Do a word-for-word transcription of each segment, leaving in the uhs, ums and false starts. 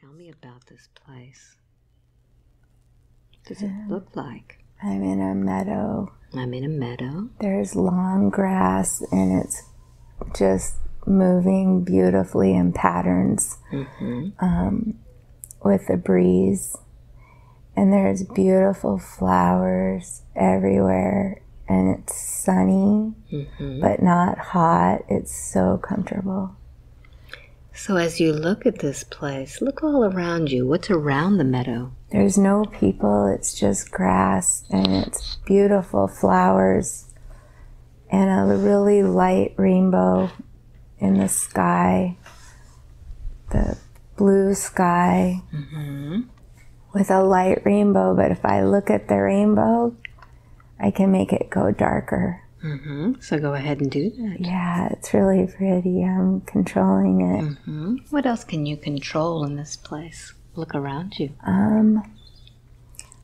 Tell me about this place. What does um, it look like? I'm in a meadow. I'm in a meadow. There's long grass, and it's just moving beautifully in patterns mm-hmm. um, with the breeze. And there's beautiful flowers everywhere. And it's sunny, mm-hmm. but not hot. It's so comfortable. So as you look at this place, look all around you. What's around the meadow? There's no people. It's just grass, and it's beautiful flowers and a really light rainbow in the sky, the blue sky mm-hmm. with a light rainbow. But if I look at the rainbow, I can make it go darker. Mm-hmm. So go ahead and do that. Yeah, it's really pretty. I'm controlling it. Mm-hmm. What else can you control in this place? Look around you. Um,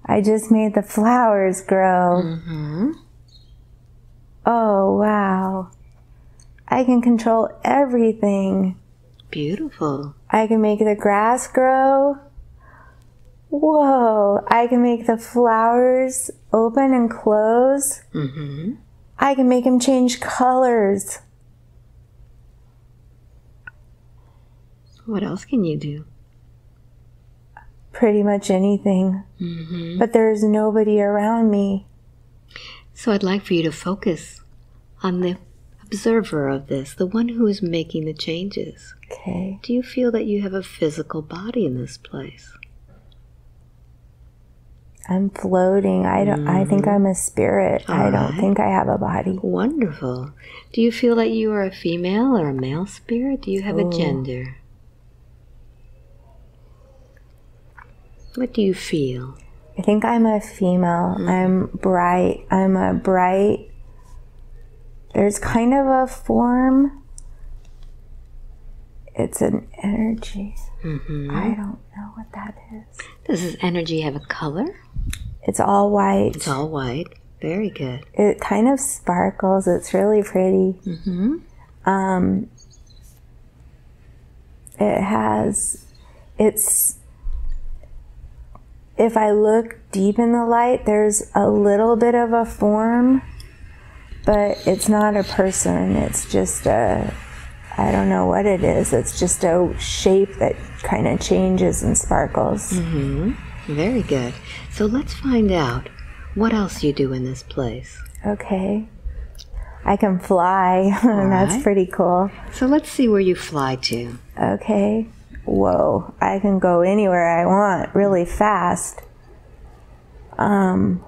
I just made the flowers grow. Mm-hmm. Oh, wow. I can control everything. Beautiful. I can make the grass grow. Whoa, I can make the flowers open and close. Mm-hmm. I can make them change colors. What else can you do? Pretty much anything. Mm-hmm. But there's nobody around me. So I'd like for you to focus on the observer of this, the one who is making the changes. Okay. Do you feel that you have a physical body in this place? I'm floating. I don't. Mm-hmm. I think I'm a spirit. All I don't right. think I have a body. Wonderful. Do you feel that you are a female or a male spirit? Do you have Ooh. a gender? What do you feel? I think I'm a female. Mm-hmm. I'm bright. I'm a bright. There's kind of a form. It's an energy. Mm-hmm. I don't know what that is. Does this energy have a color? It's all white. It's all white. Very good. It kind of sparkles. It's really pretty. Mm-hmm. Um, it has, it's, if I look deep in the light, there's a little bit of a form, but it's not a person. It's just a, I don't know what it is. It's just a shape that kind of changes and sparkles. Mm-hmm. Very good. So let's find out what else you do in this place. Okay. I can fly. Right. That's pretty cool. So let's see where you fly to. Okay. Whoa. I can go anywhere I want really fast. Um,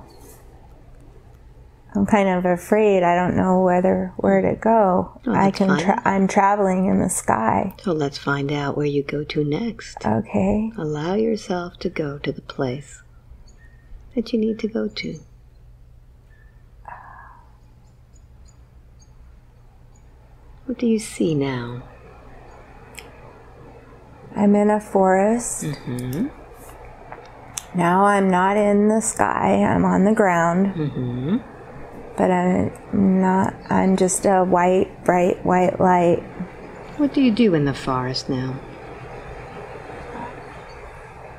I'm kind of afraid. I don't know whether where to go. Well, I can. Tra I'm traveling in the sky. So let's find out where you go to next. Okay. Allow yourself to go to the place that you need to go to. What do you see now? I'm in a forest. Mm-hmm. Now I'm not in the sky. I'm on the ground. Mm-hmm. But I'm not, I'm just a white, bright, white light. What do you do in the forest now?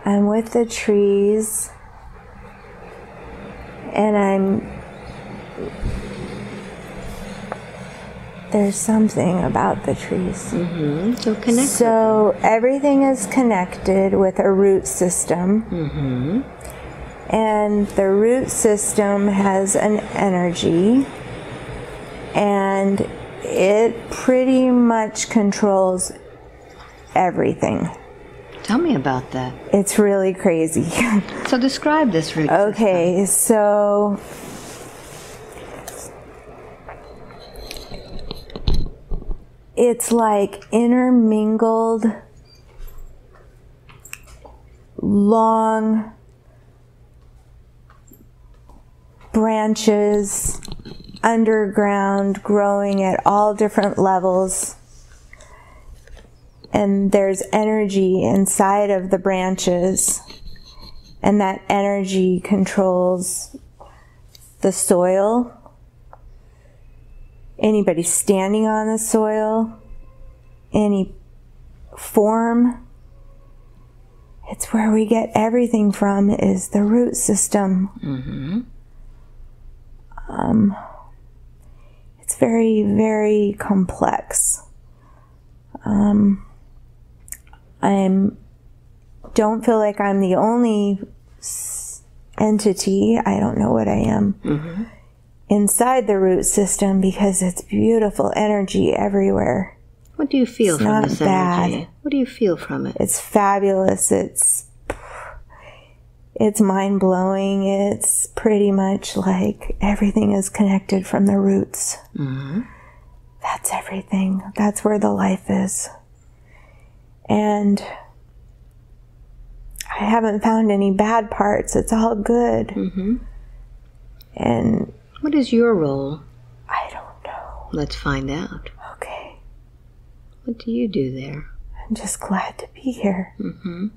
I'm with the trees, and I'm, there's something about the trees. Mm-hmm. So connected. So everything is connected with a root system. Mm-hmm. And the root system has an energy, and it pretty much controls everything. Tell me about that. It's really crazy. So describe this root system. Okay, so it's like intermingled, long branches, underground, growing at all different levels. And there's energy inside of the branches, and that energy controls the soil, anybody standing on the soil, any form, It's where we get everything from, is the root system. Mm-hmm. Um, it's very, very complex. Um, I'm don't feel like I'm the only entity. I don't know what I am mm-hmm. inside the root system, because it's beautiful energy everywhere. What do you feel it's from this bad. energy? What do you feel from it? It's fabulous. It's it's mind-blowing. It's pretty much like everything is connected from the roots. Mm-hmm. That's everything. That's where the life is. And I haven't found any bad parts. It's all good. Mm-hmm. And what is your role? I don't know. Let's find out. Okay. What do you do there? I'm just glad to be here. Mm-hmm.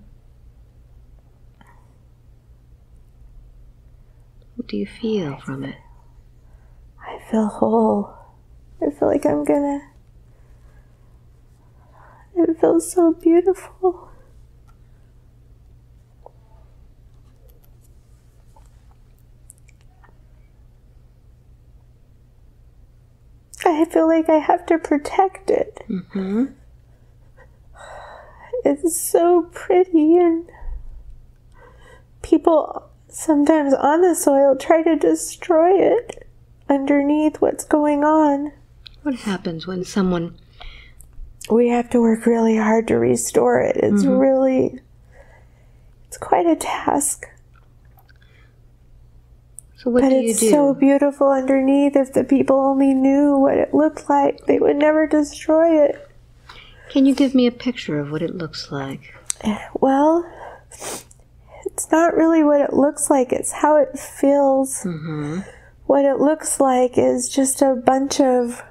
What do you feel I, from it? I feel whole. I feel like I'm gonna... It feels so beautiful. I feel like I have to protect it. Mm-hmm. It's so pretty, and people sometimes on the soil try to destroy it underneath what's going on. What happens when someone... We have to work really hard to restore it. It's mm-hmm. really, it's quite a task. So what but do you do? But it's so beautiful underneath. If the people only knew what it looked like, they would never destroy it. Can you give me a picture of what it looks like? Well, it's not really what it looks like. It's how it feels. Mm-hmm. What it looks like is just a bunch of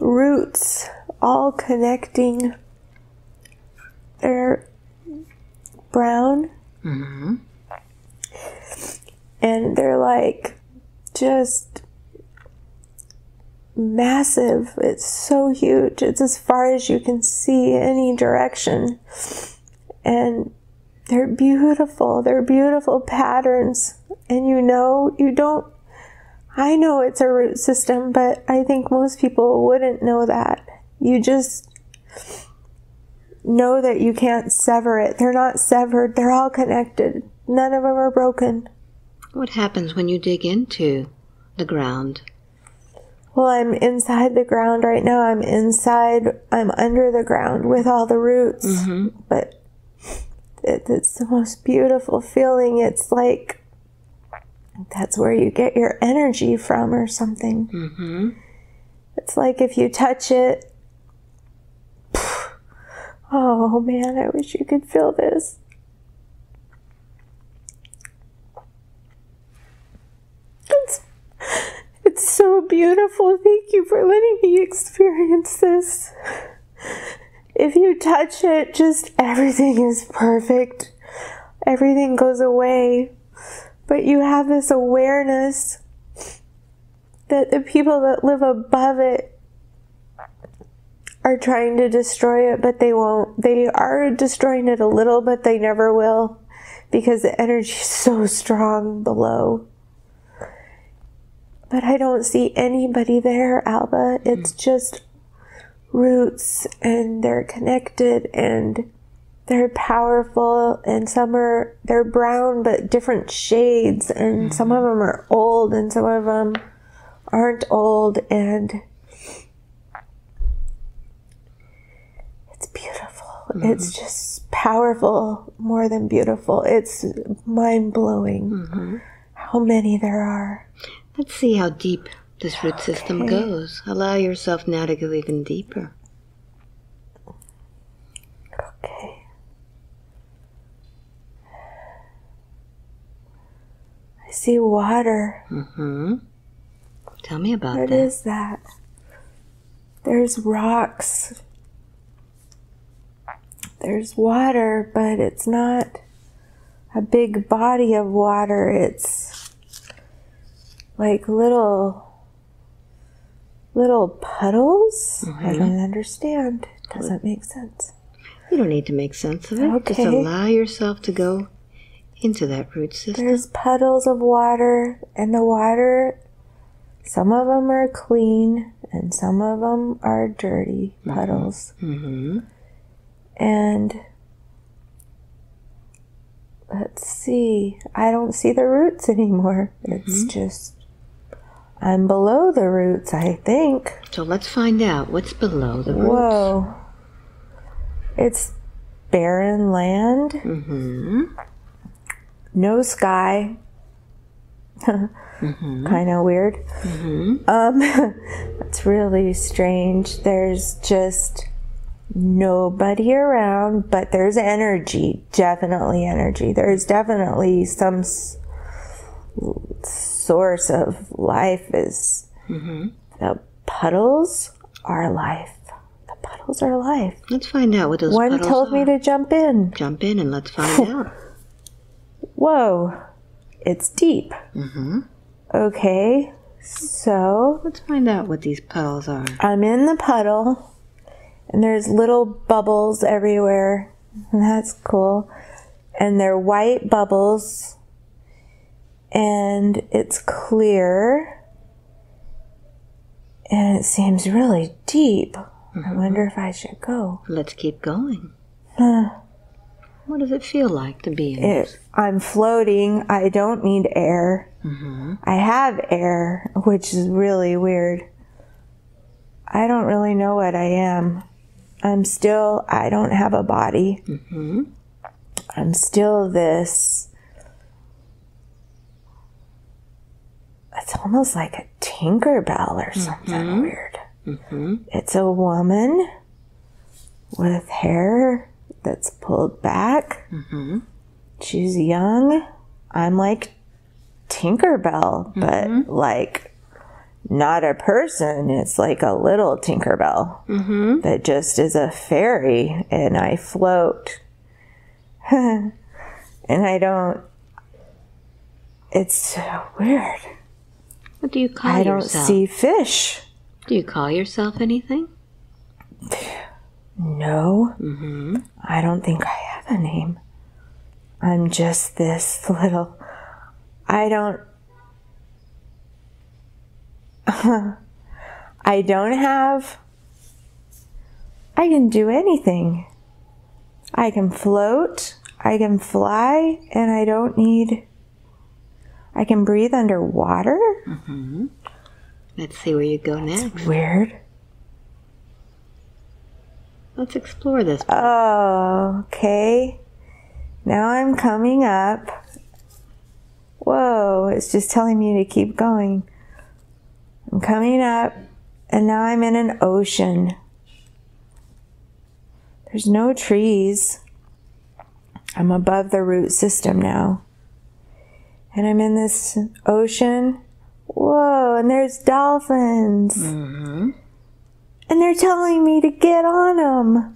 roots all connecting. They're brown. Mm-hmm. And they're like just massive. It's so huge. It's as far as you can see, any direction. And they're beautiful. They're beautiful patterns. And you know, you don't, I know it's a root system, but I think most people wouldn't know that. You just know that you can't sever it. They're not severed. They're all connected. None of them are broken. What happens when you dig into the ground? Well, I'm inside the ground right now. I'm inside, I'm under the ground with all the roots. Mm-hmm. But it, it's the most beautiful feeling. It's like that's where you get your energy from or something. Mm-hmm. It's like if you touch it, oh man, I wish you could feel this. It's, it's so beautiful. Thank you for letting me experience this. If you touch it, just everything is perfect. Everything goes away. But you have this awareness that the people that live above it are trying to destroy it, but they won't. They are destroying it a little, but they never will, because the energy is so strong below. But I don't see anybody there, Alba. It's just roots, and they're connected, and they're powerful, and some are, they're brown, but different shades, and some of them are old, and some of them aren't old, and it's beautiful. Mm-hmm. It's just powerful more than beautiful. It's mind-blowing mm-hmm. how many there are. Let's see how deep this root okay. system goes. Allow yourself now to go even deeper. Okay. I see water. Mm-hmm. Tell me about that. What is that? There's rocks. There's water, but it's not a big body of water. It's like little, little puddles? Mm-hmm. I don't understand. It doesn't make sense. You don't need to make sense of it. Okay. Just allow yourself to go into that root system. There's puddles of water, and the water, some of them are clean and some of them are dirty puddles. Mm-hmm. And let's see, I don't see the roots anymore. It's mm-hmm. just, I'm below the roots, I think. So let's find out what's below the roots. Whoa. It's barren land. Mm-hmm. No sky. mm-hmm. Kind of weird. Mm-hmm. Um, it's really strange. There's just nobody around, but there's energy, definitely energy. There's definitely some s source of life. Is mm-hmm. the puddles are life. The puddles are life. Let's find out what those One puddles are. One told me to jump in. Jump in and let's find out. Whoa, it's deep. Mm-hmm. Okay, so let's find out what these puddles are. I'm in the puddle. And there's little bubbles everywhere. That's cool. And they're white bubbles. And it's clear. And it seems really deep. Mm-hmm. I wonder if I should go. Let's keep going. Huh. What does it feel like to be in it, this? I'm floating. I don't need air. Mm-hmm. I have air, which is really weird. I don't really know what I am. I'm still, I don't have a body. Mm-hmm. I'm still this, it's almost like a Tinkerbell or something mm-hmm. weird. Mm-hmm. It's a woman with hair that's pulled back. Mm-hmm. She's young. I'm like Tinkerbell, mm-hmm. but like, not a person, it's like a little Tinkerbell mm-hmm. that just is a fairy, and I float. And I don't, it's so weird. What do you call yourself? I don't see fish. Do you call yourself anything? No. Mm-hmm. I don't think I have a name. I'm just this little, I don't, I don't have, I can do anything. I can float, I can fly, and I don't need, I can breathe underwater. Mm-hmm. Let's see where you go That's next. Weird. Let's explore this. Oh, okay. Now I'm coming up. Whoa, it's just telling me to keep going. I'm coming up, and now I'm in an ocean. There's no trees. I'm above the root system now. And I'm in this ocean. Whoa, and there's dolphins. Mm-hmm. And they're telling me to get on them.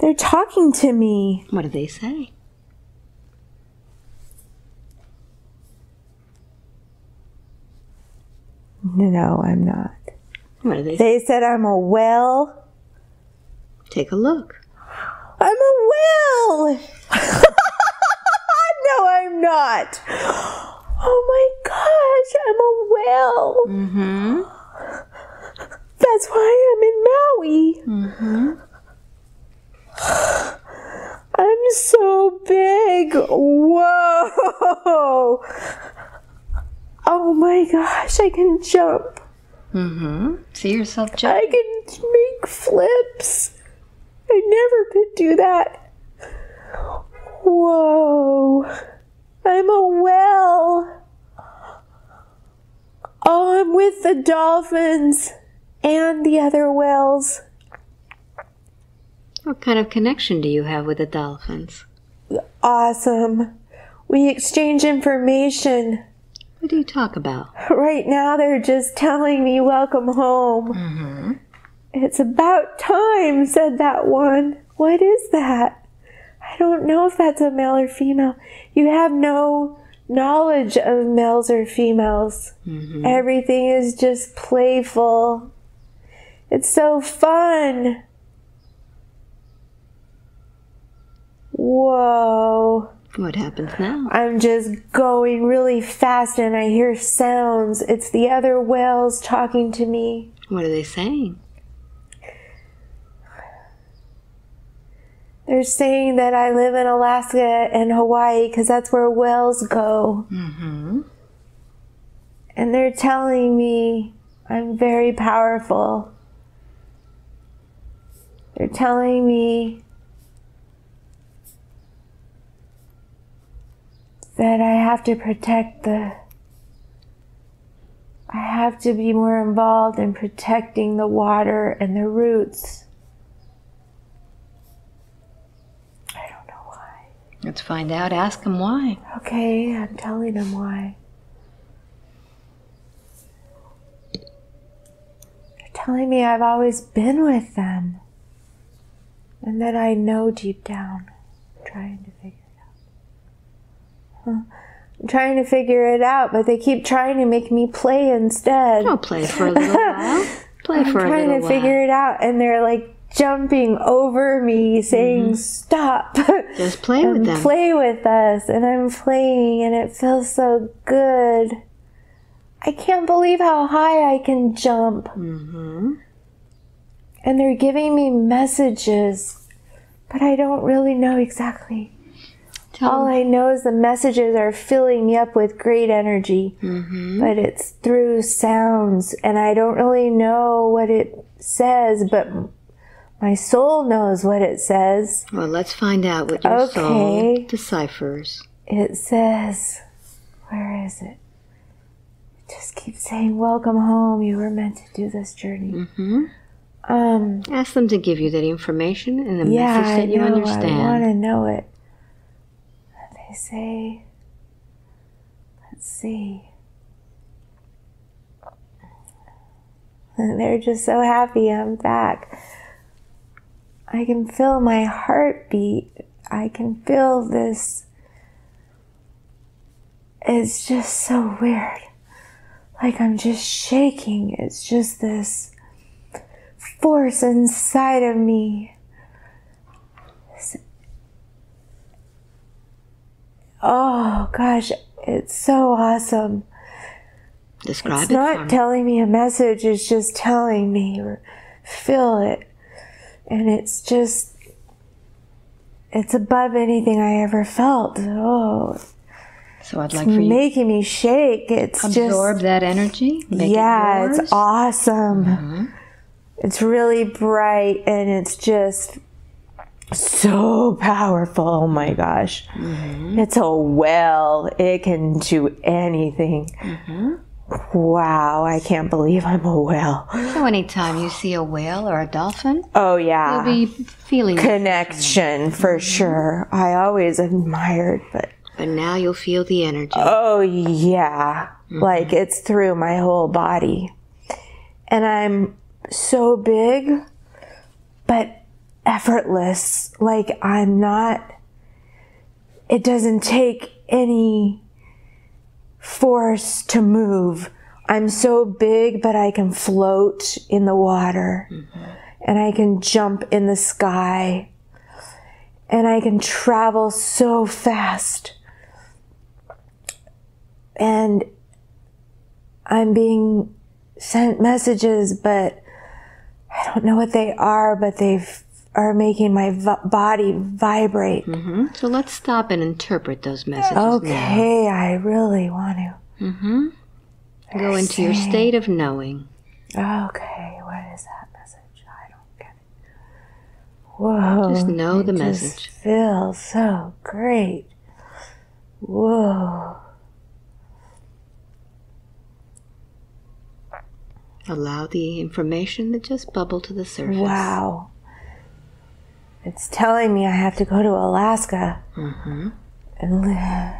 They're talking to me. What do they say? No, I'm not. What are they? They said I'm a whale. Take a look. I'm a whale. No, I'm not. Oh my gosh, I'm a whale. Mm-hmm. That's why I'm in Maui. Mm-hmm. I'm so big. Whoa. Oh my gosh, I can jump. Mm-hmm. See yourself jump. I can make flips. I never could do that. Whoa. I'm a whale. Oh, I'm with the dolphins and the other whales. What kind of connection do you have with the dolphins? Awesome. We exchange information. What do you talk about? Right now they're just telling me welcome home. Mm-hmm. It's about time, said that one. What is that? I don't know if that's a male or female. You have no knowledge of males or females. Mm-hmm. Everything is just playful It's so fun. Whoa. What happens now? I'm just going really fast and I hear sounds. It's the other whales talking to me. What are they saying? They're saying that I live in Alaska and Hawaii because that's where whales go. Mm-hmm. And they're telling me I'm very powerful. They're telling me that I have to protect the, I have to be more involved in protecting the water and the roots. I don't know why. Let's find out. Ask them why. Okay, I'm telling them why. They're telling me I've always been with them. And that I know deep down. I'm trying to figure. I'm trying to figure it out, but they keep trying to make me play instead. I'll play for a little while. Play for a little while. I'm trying to figure it out, and they're like jumping over me, saying, mm-hmm. "Stop! Just play with them. Play with us." And I'm playing, and it feels so good. I can't believe how high I can jump. Mm-hmm. And they're giving me messages, but I don't really know exactly. All I know is the messages are filling me up with great energy, mm-hmm. but it's through sounds, and I don't really know what it says, but my soul knows what it says. Well, let's find out what your okay. soul deciphers. It says, where is it? It just keeps saying, welcome home, you were meant to do this journey. Mm-hmm. Um, Ask them to give you that information and the yeah, message that I know, you understand. I want to know it. I say, let's see. And they're just so happy I'm back. I can feel my heartbeat. I can feel this. It's just so weird. Like I'm just shaking. It's just this force inside of me. Oh gosh, it's so awesome. Describe it. It's not telling me a message, it's just telling me, feel it. And it's just, it's above anything I ever felt. Oh, so I'd like for you. It's making me shake. It's just. Absorb that energy. Yeah, it's awesome. Mm-hmm. It's really bright and it's just. So powerful, oh my gosh. Mm-hmm. It's a whale. It can do anything. Mm-hmm. Wow, I can't believe I'm a whale. So anytime you see a whale or a dolphin, oh yeah, you'll be feeling connection for mm-hmm. sure. I always admired, but but now you'll feel the energy. Oh yeah, mm-hmm. like it's through my whole body. And I'm so big, but effortless, like I'm not, it doesn't take any force to move. I'm so big, but I can float in the water, mm-hmm. and I can jump in the sky, and I can travel so fast. And I'm being sent messages, but I don't know what they are, but they've are making my v body vibrate. Mm-hmm. So let's stop and interpret those messages. Okay, now. I really want to. Mm-hmm. Go into saying, your state of knowing. Okay, what is that message? I don't get it. Whoa. Just know the message. It just feels so great. Whoa. Allow the information to just bubble to the surface. Wow. It's telling me I have to go to Alaska. Mm-hmm. And live. I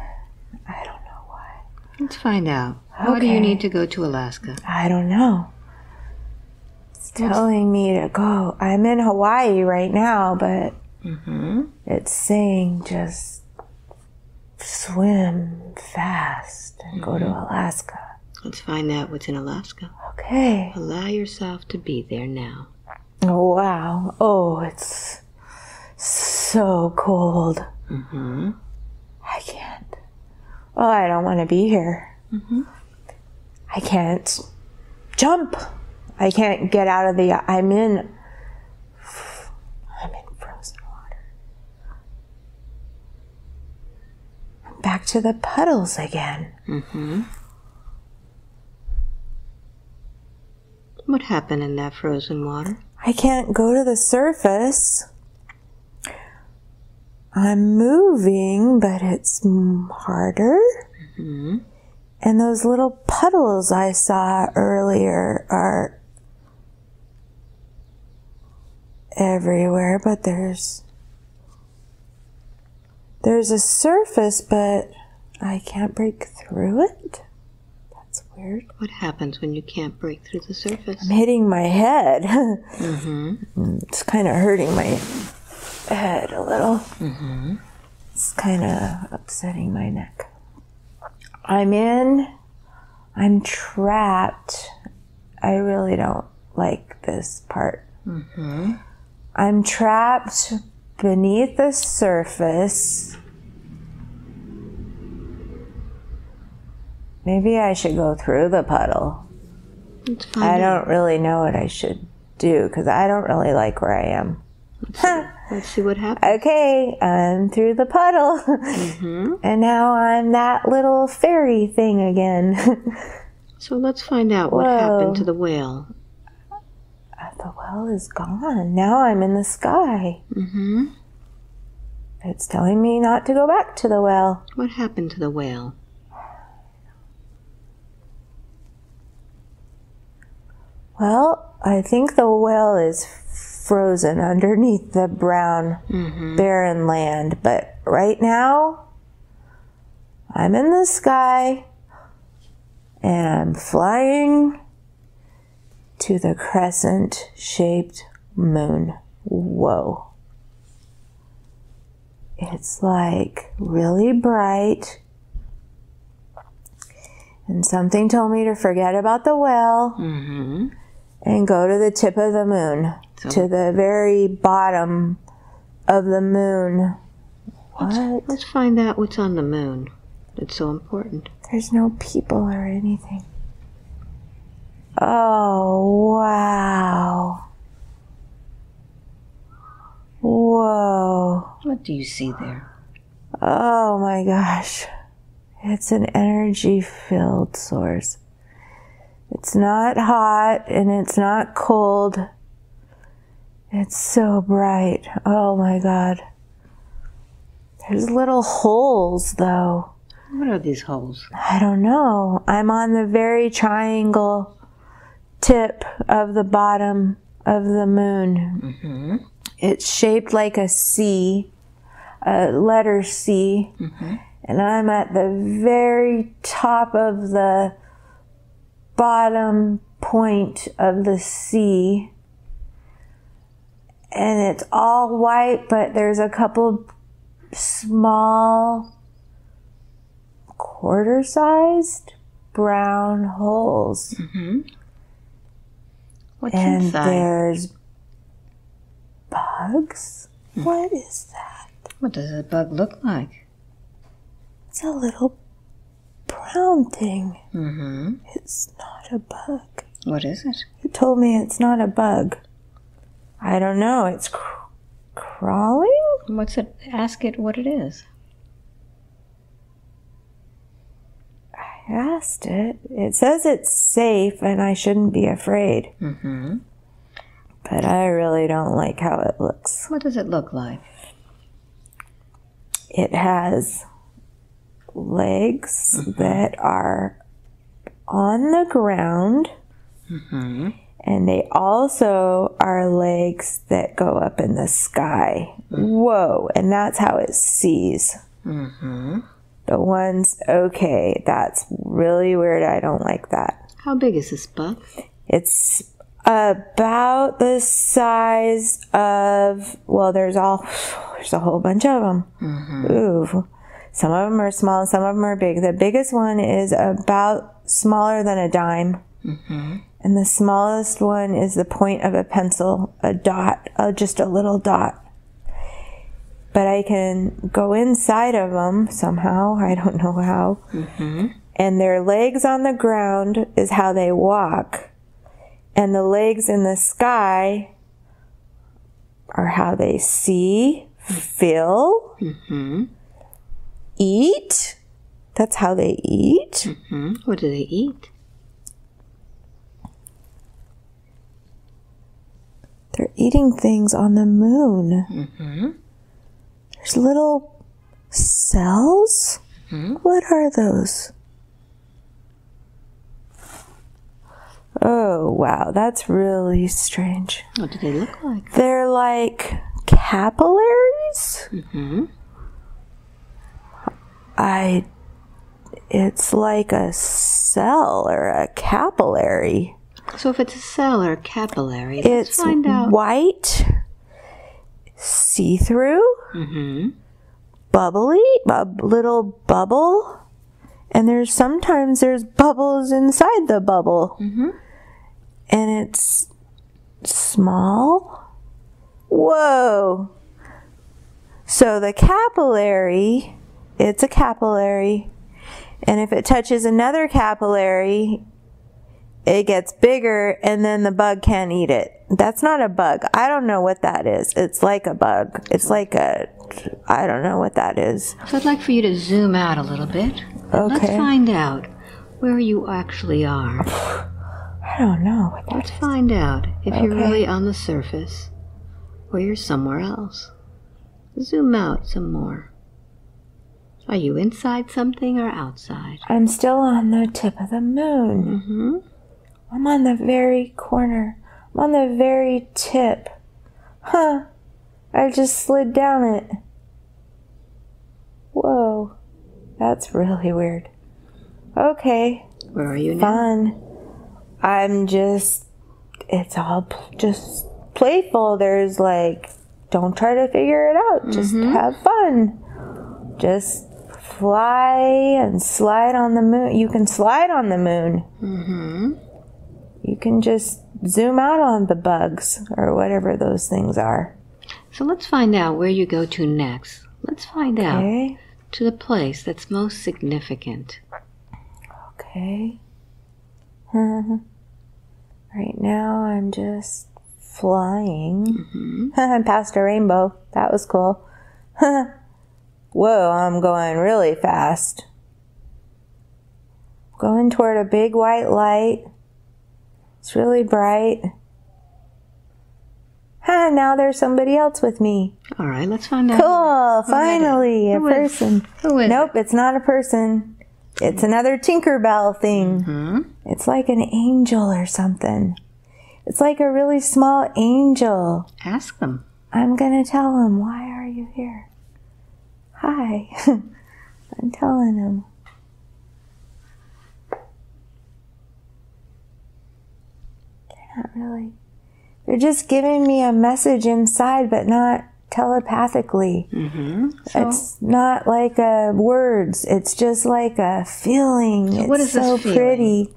don't know why. Let's find out. Okay. Why do you need to go to Alaska? I don't know. It's telling me to go. I'm in Hawaii right now, but mm-hmm. it's saying just swim fast and mm-hmm. go to Alaska. Let's find out what's in Alaska. Okay. Allow yourself to be there now. Oh, wow. Oh, it's so cold. Mm-hmm. I can't. Oh, I don't want to be here. Mm-hmm. I can't jump. I can't get out of the... I'm in... I'm in frozen water. I'm back to the puddles again. Mm-hmm. What happened in that frozen water? I can't go to the surface. I'm moving, but it's harder. Mm-hmm. And those little puddles I saw earlier are everywhere, but there's there's a surface, but I can't break through it. That's weird. What happens when you can't break through the surface? I'm hitting my head. Mm-hmm. It's kind of hurting my head a little. Mm-hmm. It's kind of upsetting my neck. I'm in, I'm trapped. I really don't like this part. Mm-hmm. I'm trapped beneath the surface. Maybe I should go through the puddle. Let's find I out. Don't really know what I should do because I don't really like where I am. Let's see, let's see what happens. Okay, I'm through the puddle. Mm-hmm. And now I'm that little fairy thing again. So let's find out what Whoa. happened to the whale. The whale is gone. Now I'm in the sky. Mm-hmm. It's telling me not to go back to the whale. What happened to the whale? Well, I think the whale is frozen underneath the brown, mm-hmm. barren land. But right now, I'm in the sky, and I'm flying to the crescent-shaped moon. Whoa. It's like really bright. And something told me to forget about the whale, mm-hmm. and go to the tip of the moon. So to the very bottom of the moon. What? Let's, let's find out what's on the moon. It's so important. There's no people or anything. Oh, wow. Whoa. What do you see there? Oh my gosh. It's an energy-filled source. It's not hot and it's not cold. It's so bright. Oh my God. There's little holes though. What are these holes? I don't know. I'm on the very triangle tip of the bottom of the moon. Mm-hmm. It's shaped like a C, a letter C, mm-hmm. and I'm at the very top of the bottom point of the C, and it's all white, but there's a couple small quarter-sized brown holes. Mm-hmm. What's and inside? There's bugs? Hmm. What is that? What does a bug look like? It's a little brown thing. Mm-hmm. It's not a bug. What is it? You told me it's not a bug. I don't know. It's cr crawling? What's it? Ask it what it is. I asked it. It says it's safe and I shouldn't be afraid. Mm-hmm. But I really don't like how it looks. What does it look like? It has legs, mm-hmm. that are on the ground. Mm-hmm. And they also are legs that go up in the sky. Mm-hmm. Whoa, and that's how it sees. Mm-hmm. The one's okay. That's really weird. I don't like that. How big is this bug? It's about the size of, well, there's all, there's a whole bunch of them. Mm-hmm. Ooh. Some of them are small, some of them are big. The biggest one is about smaller than a dime. Mm-hmm. And the smallest one is the point of a pencil, a dot, uh, just a little dot. But I can go inside of them somehow. I don't know how. Mm-hmm. And their legs on the ground is how they walk. And the legs in the sky are how they see, feel, mm-hmm. eat. That's how they eat. Mm-hmm. What do they eat? They're eating things on the moon. Mm-hmm. There's little cells. Mm-hmm. What are those? Oh, wow. That's really strange. What do they look like? They're like capillaries. Mm-hmm. I, it's like a cell or a capillary. So if it's a cell or a capillary, let's find out. It's white, see-through, mm-hmm. bubbly, a little bubble, and there's sometimes there's bubbles inside the bubble. Mm-hmm. And it's small. Whoa! So the capillary, it's a capillary. And if it touches another capillary, it gets bigger, and then the bug can't eat it. That's not a bug. I don't know what that is. It's like a bug. It's like a, I don't know what that is. So I'd like for you to zoom out a little bit. Okay. Let's find out where you actually are. I don't know what that Let's is. Let's find out if okay. you're really on the surface or you're somewhere else. Zoom out some more. Are you inside something or outside? I'm still on the tip of the moon. Mm-hmm. I'm on the very corner. I'm on the very tip. Huh. I just slid down it. Whoa. That's really weird. Okay. Where are you now? Fun. I'm just, it's all pl- just playful. There's like, don't try to figure it out. Mm-hmm. Just have fun. Just fly and slide on the moon. You can slide on the moon. Mm-hmm. You can just zoom out on the bugs or whatever those things are. So let's find out where you go to next. Let's find okay. out to the place that's most significant. Okay. Uh, right now I'm just flying. Mm-hmm. I passed a rainbow. That was cool. Whoa, I'm going really fast. Going toward a big white light. It's really bright. Ah, now there's somebody else with me. All right, let's find out. Cool, who finally, a person. Who is Nope, it? It's not a person. It's another Tinkerbell thing. Mm-hmm. It's like an angel or something. It's like a really small angel. Ask them. I'm going to tell them, why are you here? Hi. I'm telling them. Not really. They're just giving me a message inside, but not telepathically. Mm-hmm. So it's not like a words. It's just like a feeling. So it's what is so this pretty.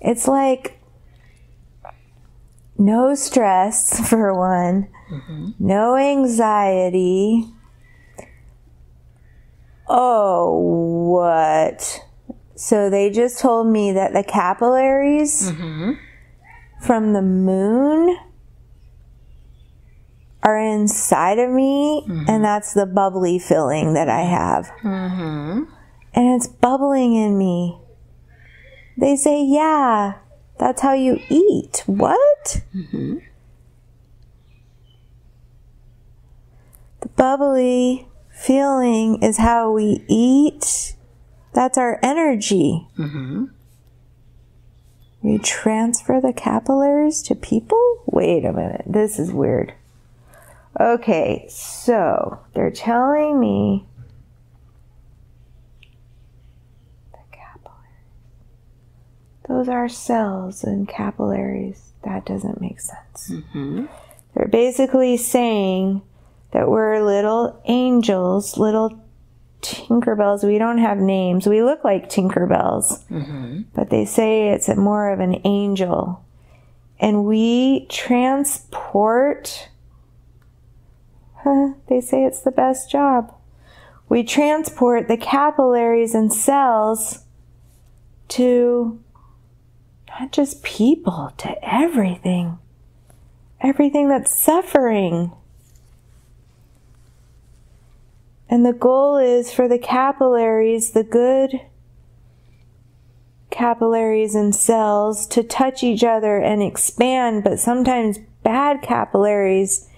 It's like no stress for one, mm-hmm. no anxiety. Oh, what? So they just told me that the capillaries. Mm-hmm. from the moon are inside of me, mm-hmm. and that's the bubbly feeling that I have. Mm-hmm. And it's bubbling in me. They say, yeah, that's how you eat. What? Mm-hmm. The bubbly feeling is how we eat. That's our energy. Mm-hmm. We transfer the capillaries to people? Wait a minute, this is weird. Okay, so they're telling me the capillaries. Those are cells and capillaries. That doesn't make sense. Mm-hmm. They're basically saying that we're little angels, little t Tinkerbells, we don't have names. We look like Tinkerbells, mm-hmm. but they say it's more of an angel. And we transport, huh, they say it's the best job. We transport the capillaries and cells to not just people, to everything. Everything that's suffering. And the goal is for the capillaries, the good capillaries and cells, to touch each other and expand, but sometimes bad capillaries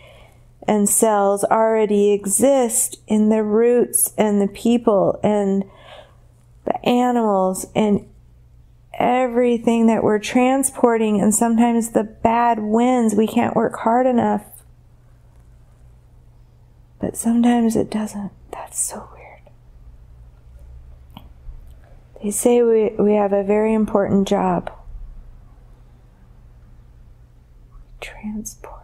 and cells already exist in the roots and the people and the animals and everything that we're transporting, and sometimes the bad wins. We can't work hard enough. But sometimes it doesn't. That's so weird. They say we, we have a very important job. Transport.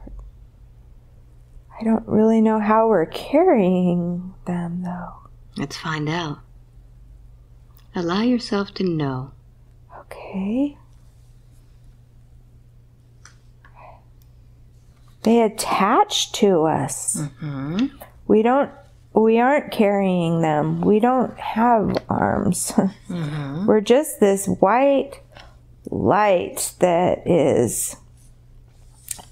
I don't really know how we're carrying them, though. Let's find out. Allow yourself to know. Okay. They attach to us. Mm-hmm. We don't, we aren't carrying them. We don't have arms. Mm-hmm. We're just this white light that is,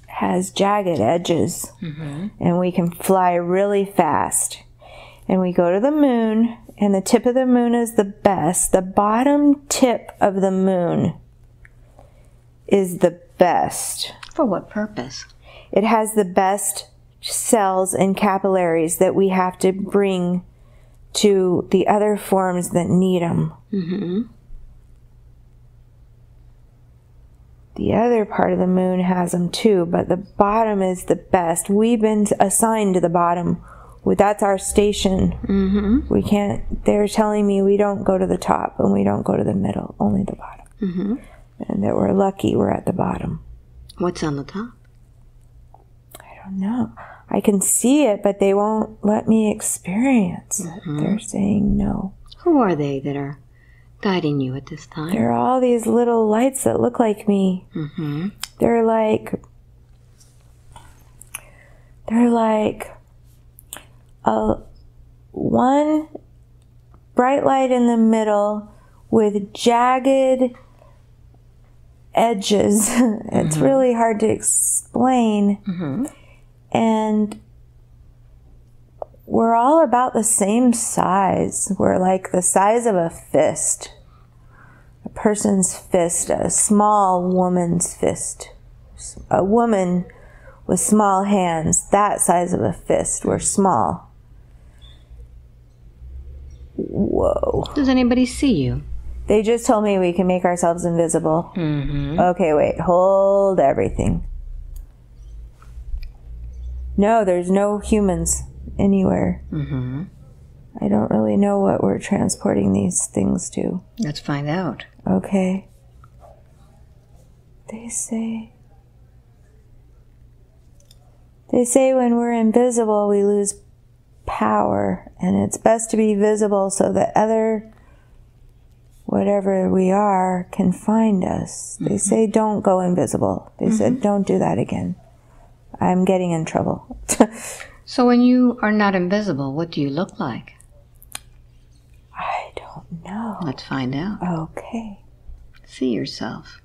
has jagged edges. Mm-hmm. And we can fly really fast. And we go to the moon, and the tip of the moon is the best. The bottom tip of the moon is the best. For what purpose? It has the best cells and capillaries that we have to bring to the other forms that need them. Mm-hmm. The other part of the moon has them too, but the bottom is the best. We've been assigned to the bottom. That's our station. Mm-hmm. We can't, they're telling me we don't go to the top and we don't go to the middle, only the bottom. Mm-hmm. And that we're lucky we're at the bottom. What's on the top? No, I can see it, but they won't let me experience it. Mm-hmm. They're saying no. Who are they that are guiding you at this time? There are all these little lights that look like me. Mm-hmm. They're like, they're like a one bright light in the middle with jagged edges. It's mm-hmm. really hard to explain. Mm-hmm. And we're all about the same size. We're like the size of a fist, a person's fist, a small woman's fist, a woman with small hands, that size of a fist. We're small. Whoa. Does anybody see you? They just told me we can make ourselves invisible. Mm-hmm. Okay, wait, hold everything. No, there's no humans anywhere. Mm-hmm. I don't really know what we're transporting these things to. Let's find out. Okay. They say... They say when we're invisible, we lose power. And it's best to be visible so that other, whatever we are, can find us. Mm-hmm. They say don't go invisible. They mm-hmm. said don't do that again. I'm getting in trouble. So when you are not invisible, what do you look like? I don't know. Let's find out. Okay. See yourself.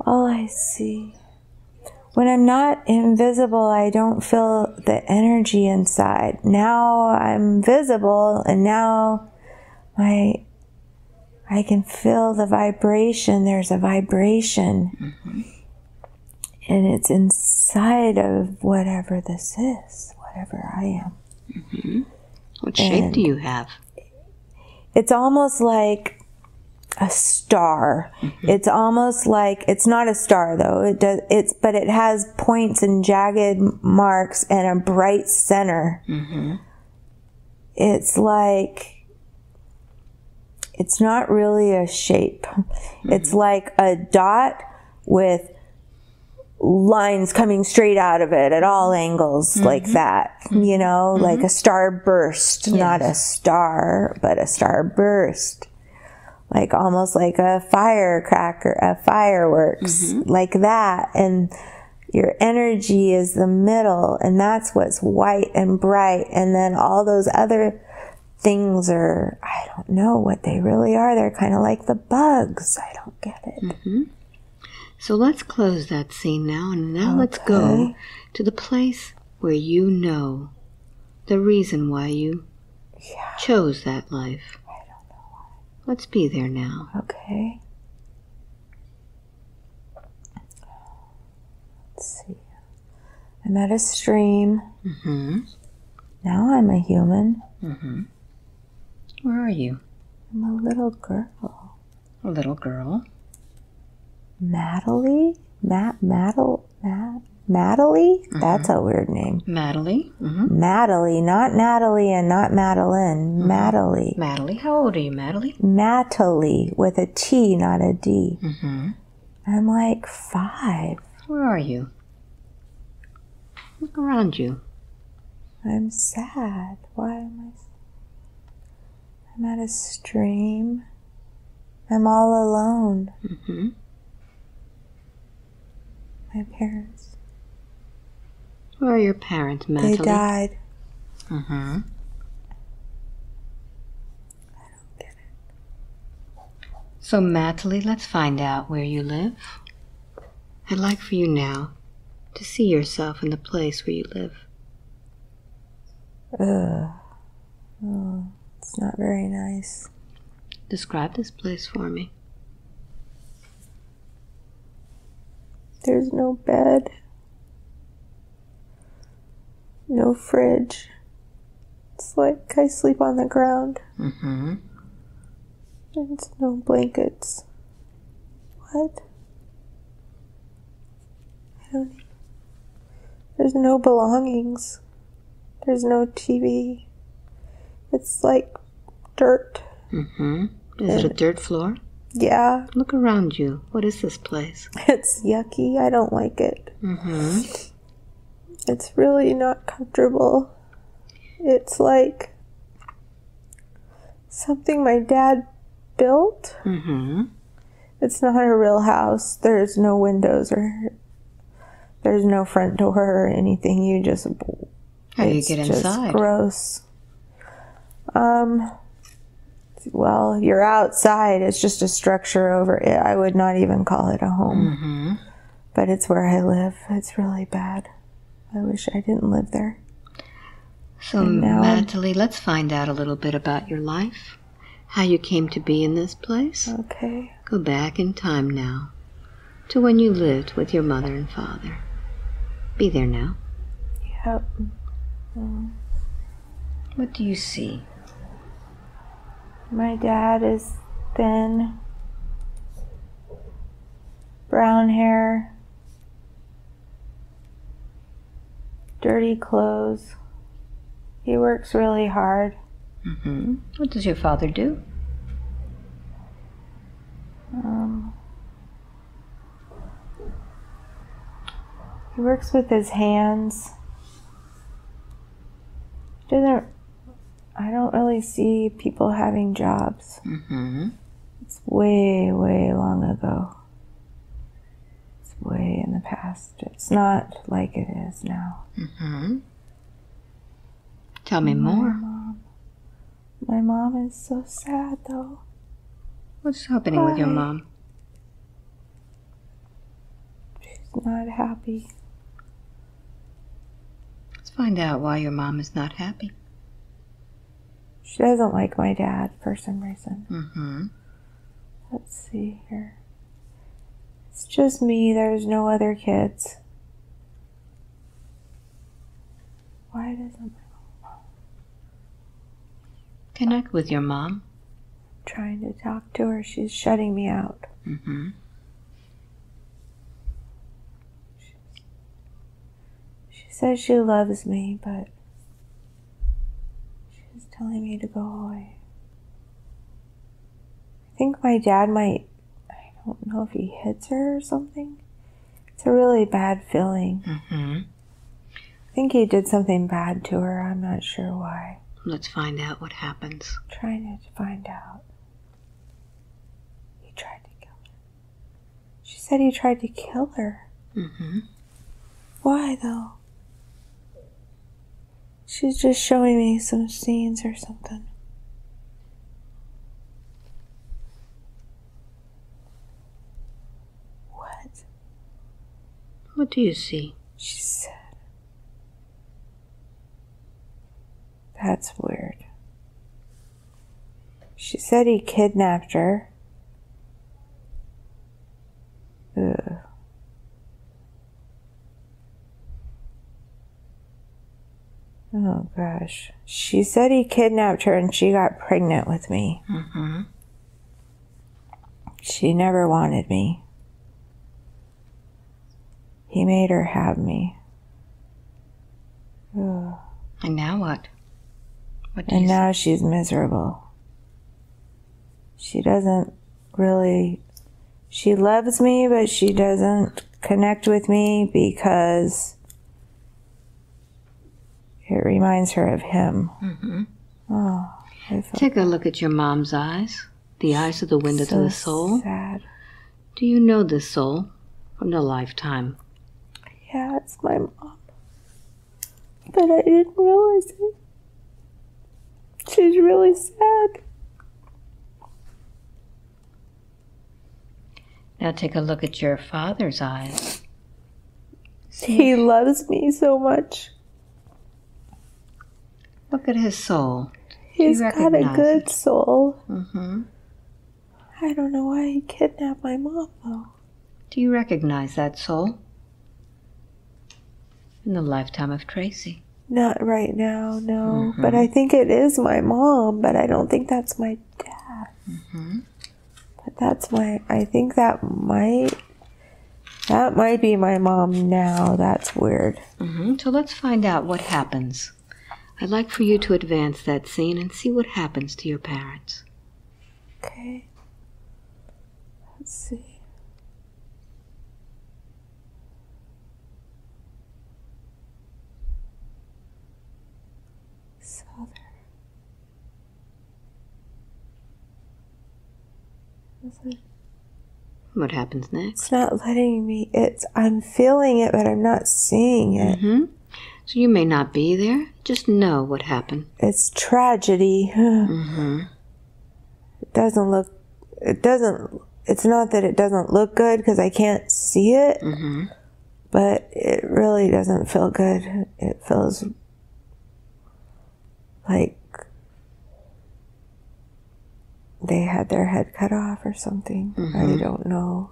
All I see. When I'm not invisible, I don't feel the energy inside. Now I'm visible, and now my... I can feel the vibration. There's a vibration. Mm-hmm. And it's inside of whatever this is, whatever I am. Mm-hmm. What and shape do you have? It's almost like a star. Mm-hmm. It's almost like, it's not a star though. It does, it's, but it has points and jagged marks and a bright center. Mm-hmm. It's like... It's not really a shape. Mm-hmm. It's like a dot with lines coming straight out of it at all angles, mm-hmm. like that, you know, mm-hmm. like a starburst, yes. not a star, but a starburst, like almost like a firecracker, a fireworks, mm-hmm. like that. And your energy is the middle, and that's what's white and bright. And then all those other things are, I don't know what they really are. They're kind of like the bugs. I don't get it. Mm-hmm. So let's close that scene now, and now okay. let's go to the place where you know the reason why you yeah. chose that life. I don't know why. Let's be there now. Okay. Let's see. I'm at a stream. Mm-hmm. Now I'm a human. Mm-hmm. Where are you? I'm a little girl. A little girl. Madelie? Matt Madelie? Matt Madelie? Mm-hmm. That's a weird name. Madelie. Mm-hmm. Madelie, not Natalie and not Madeline. Mm-hmm. Madelie. Madelie. How old are you, Madelie? Madelie with a T, not a D. Mm-hmm. I'm like five. Where are you? Look around you. I'm sad. Why am I sad? I'm at a stream. I'm all alone. Mm-hmm. My parents. Where are your parents, Madeline? They died. Mm-hmm. I don't get it. So, Madeline, let's find out where you live. I'd like for you now to see yourself in the place where you live. Ugh. Oh, it's not very nice. Describe this place for me. There's no bed, no fridge. It's like I sleep on the ground. Mm-hmm. There's no blankets. What? I don't even... There's no belongings. There's no T V. It's like dirt. Mm-hmm. Is and it a dirt floor? Yeah. Look around you. What is this place? It's yucky. I don't like it. Mm-hmm. It's really not comfortable. It's like something my dad built. Mm-hmm. It's not a real house. There's no windows or there's no front door or anything. You just... How do you get inside? It's gross. Um... Well, you're outside. It's just a structure over it. I would not even call it a home. Mm-hmm. But it's where I live. It's really bad. I wish I didn't live there. So, Natalie, let's find out a little bit about your life, how you came to be in this place. Okay. Go back in time now to when you lived with your mother and father. Be there now. Yep. Mm. What do you see? My dad is thin, brown hair, dirty clothes. He works really hard. Mm-hmm. What does your father do? Um, he works with his hands. He doesn't... I don't really see people having jobs. Mm-hmm. It's way, way long ago. It's way in the past. It's not like it is now. Mm-hmm. Tell me my more. Mom. My mom is so sad, though. What's happening I, with your mom? She's not happy. Let's find out why your mom is not happy. She doesn't like my dad for some reason. Mm-hmm. Let's see here. It's just me. There's no other kids. Why doesn't my mom... Connect with your mom. I'm trying to talk to her. She's shutting me out. Mm-hmm. She, she says she loves me, but... telling me to go away. I think my dad might, I don't know if he hits her or something. It's It's a really bad feeling. Mm-hmm. I think he did something bad to her. I'm not sure why. Let's find out what happens. I'm trying to find out. He tried to kill her. She said he tried to kill her. Mm-hmm. Why, though? She's just showing me some scenes or something. What? What do you see? She said. That's weird. She said he kidnapped her. Ugh. Oh gosh. She said he kidnapped her and she got pregnant with me. Mm-hmm. She never wanted me. He made her have me. Ugh. And now what? What do you and now say? She's miserable. She doesn't really... She loves me, but she doesn't connect with me because it reminds her of him. Mm-hmm. Oh, take a look at your mom's eyes. The eyes are the window so to the soul. Sad. Do you know this soul from the lifetime? Yeah, it's my mom. But I didn't realize it. She's really sad. Now take a look at your father's eyes. See? He loves me so much. Look at his soul. He's got a good soul. Mm-hmm. I don't know why he kidnapped my mom, though. Do you recognize that soul? In the lifetime of Tracy. Not right now, no. Mm-hmm. But I think it is my mom, but I don't think that's my dad. Mm-hmm. But that's my, I think that might, that might be my mom now. That's weird. Mm-hmm. So let's find out what happens. I'd like for you to advance that scene and see what happens to your parents. Okay. Let's see. What happens next? It's not letting me. It's I'm feeling it, but I'm not seeing it. Mm-hmm. So you may not be there. Just know what happened. It's tragedy. Mm-hmm. It doesn't look. It doesn't. It's not that it doesn't look good because I can't see it. Mm-hmm. But it really doesn't feel good. It feels like they had their head cut off or something. Mm-hmm. I don't know.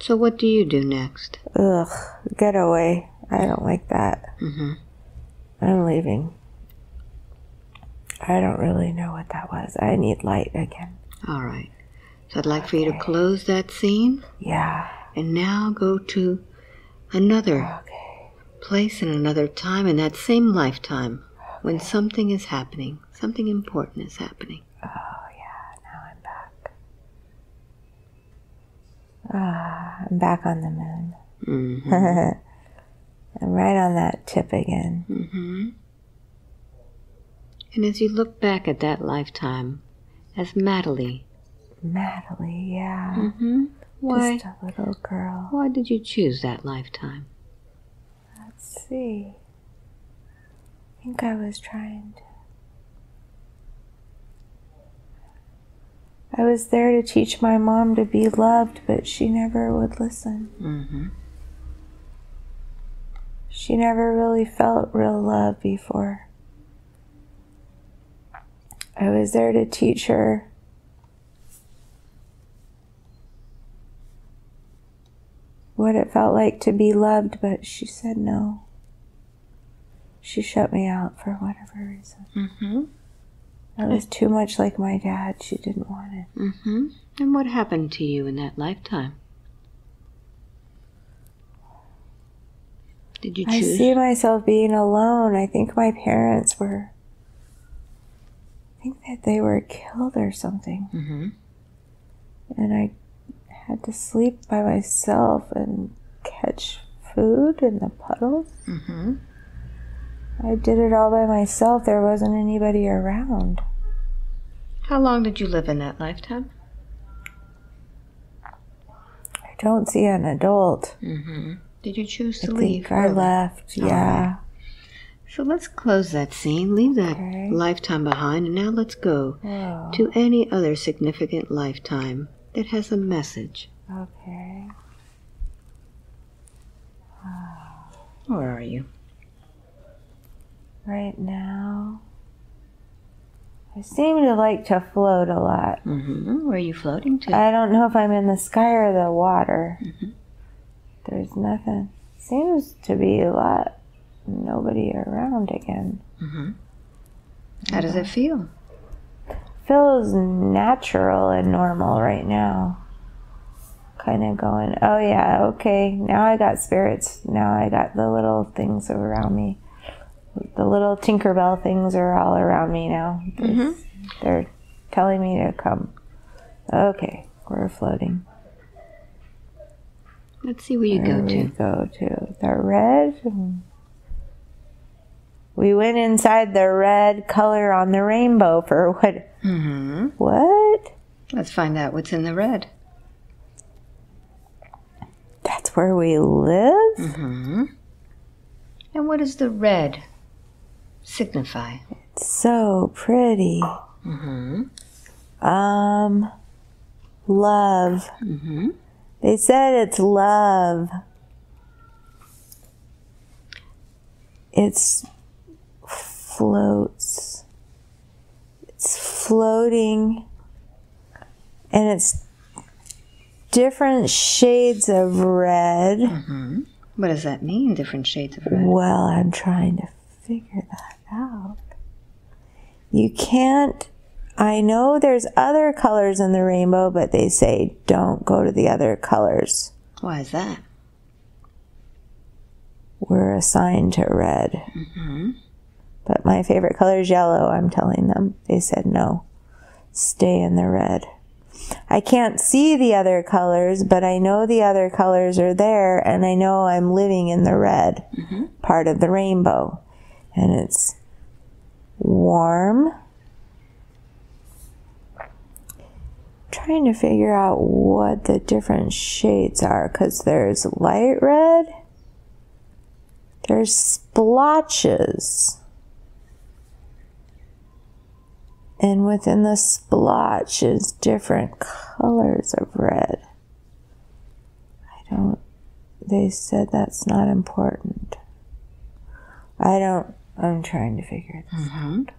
So what do you do next? Ugh, get away. I don't like that. Mm-hmm. I'm leaving. I don't really know what that was. I need light again. All right. So I'd like okay. for you to close that scene. Yeah. And now go to another okay. place and another time in that same lifetime okay. when something is happening, something important is happening. Oh. Ah, I'm back on the moon. Mm-hmm. I'm right on that tip again. Mm-hmm. And as you look back at that lifetime, as Madelie. Madelie, yeah. Mm-hmm. Why? Just a little girl. Why did you choose that lifetime? Let's see. I think I was trying to... I was there to teach my mom to be loved, but she never would listen. Mm-hmm. She never really felt real love before. I was there to teach her what it felt like to be loved, but she said no. She shut me out for whatever reason. Mm-hmm. I was too much like my dad. She didn't want it. Mm-hmm. And what happened to you in that lifetime? Did you choose? I see myself being alone. I think my parents were... I think that they were killed or something. Mm-hmm. And I had to sleep by myself, and catch food in the puddles. Mm-hmm. I did it all by myself. There wasn't anybody around. How long did you live in that lifetime? I don't see an adult. Mm-hmm. Did you choose to I leave? I think I left, yeah. Right. So let's close that scene, leave that okay. lifetime behind, and now let's go oh. to any other significant lifetime that has a message. Okay. Oh. Where are you? Right now, I seem to like to float a lot. Mm-hmm. Where are you floating to? I don't know if I'm in the sky or the water. Mm-hmm. There's nothing. Seems to be a lot. Nobody around again. Mm-hmm. How does it feel? Feels natural and normal right now. Kind of going, oh yeah, okay, now I got spirits. Now I got the little things around me. The little Tinkerbell things are all around me now. Mm-hmm. They're telling me to come. Okay, we're floating. Let's see where you where go to. We go to the red. We went inside the red color on the rainbow for what? Mm-hmm. What? Let's find out what's in the red. That's where we live? Mm-hmm. And what does the red signify? It's so pretty. Mm-hmm. Um, love. Mm-hmm. They said it's love. It's... floats. It's floating, and it's different shades of red. Mm-hmm. What does that mean, different shades of red? Well, I'm trying to figure that out. You can't, I know there's other colors in the rainbow, but they say don't go to the other colors. Why is that? We're assigned to red. Mm-hmm. But my favorite color is yellow, I'm telling them. They said no, stay in the red. I can't see the other colors, but I know the other colors are there, and I know I'm living in the red mm-hmm. part of the rainbow. And it's warm. I'm trying to figure out what the different shades are, because there's light red, there's splotches. And within the splotch is different colors of red. I don't, they said that's not important. I don't, I'm trying to figure this mm-hmm. out.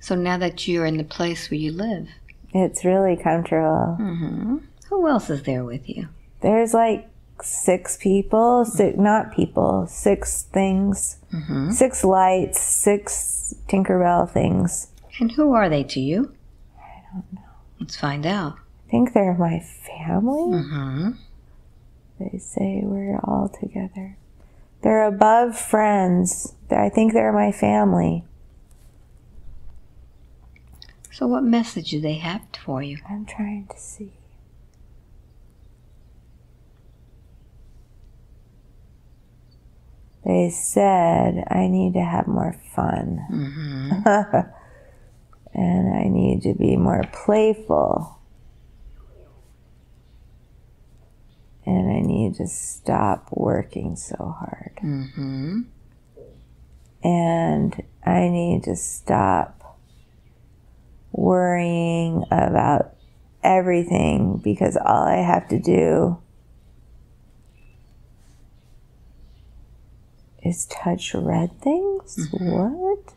So now that you're in the place where you live. It's really comfortable. Mm-hmm. Who else is there with you? There's like six people, six, not people, six things, mm-hmm. six lights, six Tinkerbell things. And who are they to you? I don't know. Let's find out. I think they're my family. Mm-hmm. They say we're all together. They're above friends. I think they're my family. So what message do they have for you? I'm trying to see. They said I need to have more fun. Mm-hmm. And I need to be more playful. And I need to stop working so hard. Mm-hmm. And I need to stop worrying about everything, because all I have to do is touch red things? Mm-hmm. What?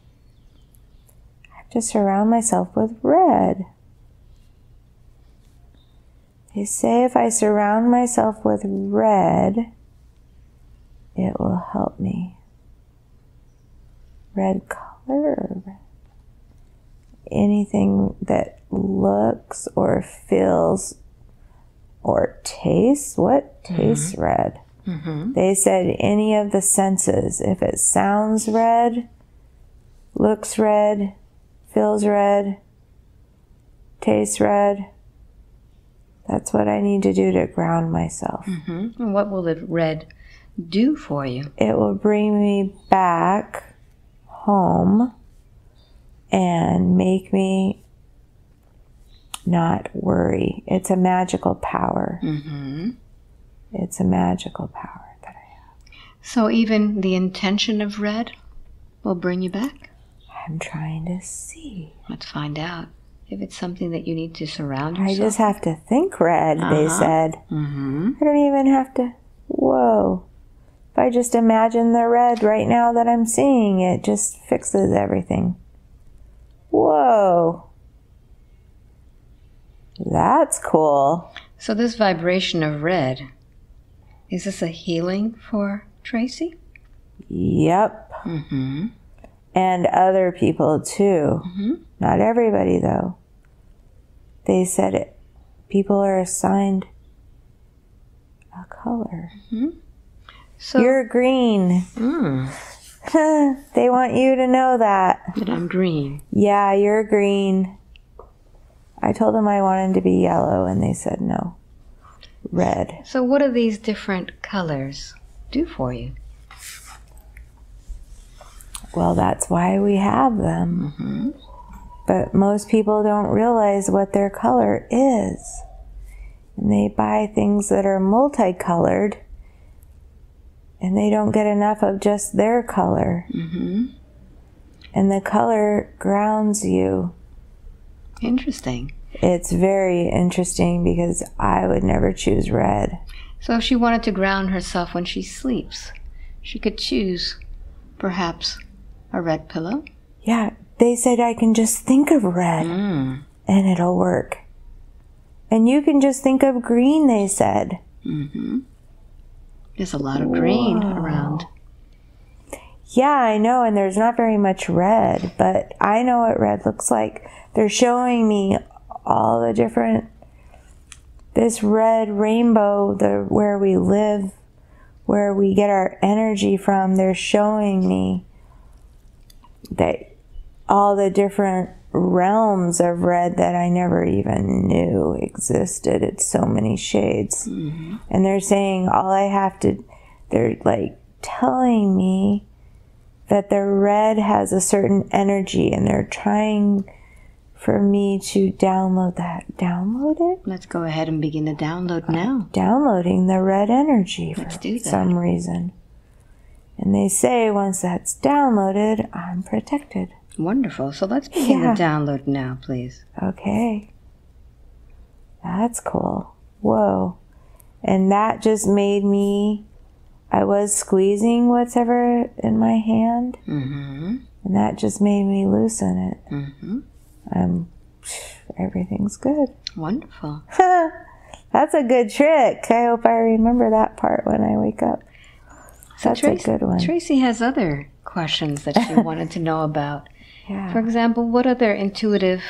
To surround myself with red. They say if I surround myself with red, it will help me. Red color, red. Anything that looks or feels or tastes, what tastes mm-hmm. red? Mm-hmm. They said any of the senses, if it sounds red, looks red, feels red, tastes red. That's what I need to do to ground myself. Mm-hmm. And what will the red do for you? It will bring me back home and make me not worry. It's a magical power. Mm-hmm. It's a magical power that I have. So even the intention of red will bring you back? I'm trying to see. Let's find out if it's something that you need to surround yourself. I just have to think red, uh-huh. they said. Mm-hmm. I don't even have to, whoa. If I just imagine the red right now that I'm seeing, it just fixes everything. Whoa. That's cool. So this vibration of red, is this a healing for Tracy? Yep. Mm-hmm. And other people too. Mm-hmm. Not everybody though. They said it, people are assigned a color. Mm-hmm. So you're green. Mm. They want you to know that. That I'm green. Yeah, you're green. I told them I wanted to be yellow and they said no. Red. So what do these different colors do for you? Well, that's why we have them. Mm-hmm. But most people don't realize what their color is. And they buy things that are multicolored and they don't get enough of just their color. Mm-hmm. And the color grounds you. Interesting. It's very interesting because I would never choose red. So if she wanted to ground herself when she sleeps, she could choose perhaps a red pillow? Yeah, they said I can just think of red mm. and it'll work. And you can just think of green, they said. Mm-hmm. There's a lot of Whoa. green around. Yeah, I know, and there's not very much red, but I know what red looks like. They're showing me all the different, this red rainbow, the where we live, where we get our energy from, they're showing me that all the different realms of red that I never even knew existed. It's so many shades. Mm-hmm. And they're saying all I have to, they're like telling me that the red has a certain energy and they're trying for me to download that. Download it? Let's go ahead and begin to download I'm now. Downloading the red energy for Let's do that. some reason. And they say once that's downloaded, I'm protected. Wonderful. So let's begin yeah. the download now, please. Okay. That's cool. Whoa. And that just made me, I was squeezing whatever in my hand. Mm-hmm. And that just made me loosen it. Mm-hmm. Um, everything's good. Wonderful. That's a good trick. I hope I remember that part when I wake up. So That's Tracy, a good one. Tracy has other questions that she wanted to know about. Yeah. For example, what other intuitive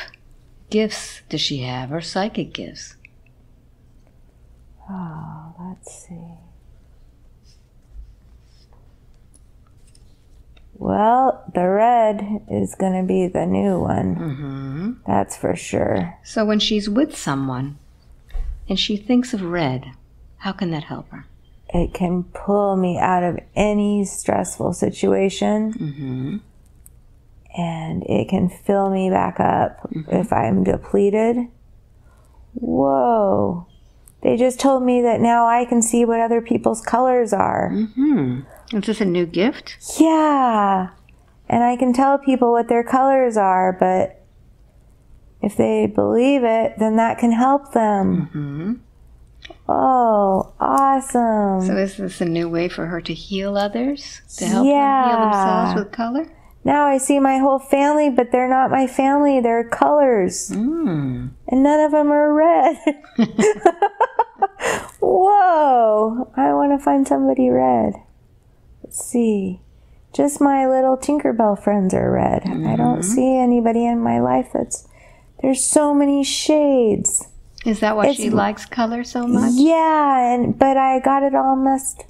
gifts does she have or psychic gifts? Oh, let's see. Well, the red is going to be the new one. Mm-hmm. That's for sure. So when she's with someone and she thinks of red, how can that help her? It can pull me out of any stressful situation. Mm-hmm. And it can fill me back up mm-hmm. if I'm depleted. Whoa. They just told me that now I can see what other people's colors are. Mm-hmm. Is this a new gift? Yeah. And I can tell people what their colors are, but if they believe it, then that can help them. Mm-hmm. Oh, awesome. So is this a new way for her to heal others? To help yeah. them heal themselves with color? Now I see my whole family, but they're not my family. They're colors. Mm. And none of them are red. Whoa. I want to find somebody red. See, just my little Tinkerbell friends are red. Mm-hmm. I don't see anybody in my life that's, there's so many shades. Is that why it's, she likes color so much? Yeah, and but I got it all messed,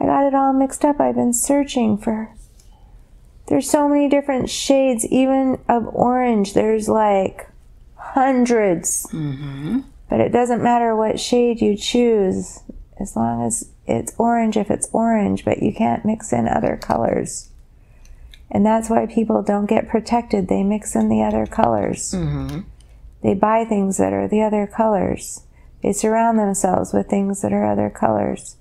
I got it all mixed up. I've been searching for, there's so many different shades, even of orange. There's like hundreds, mm-hmm. but it doesn't matter what shade you choose. as long as it's orange, if it's orange, but you can't mix in other colors. And that's why people don't get protected. They mix in the other colors. Mm-hmm. They buy things that are the other colors. They surround themselves with things that are other colors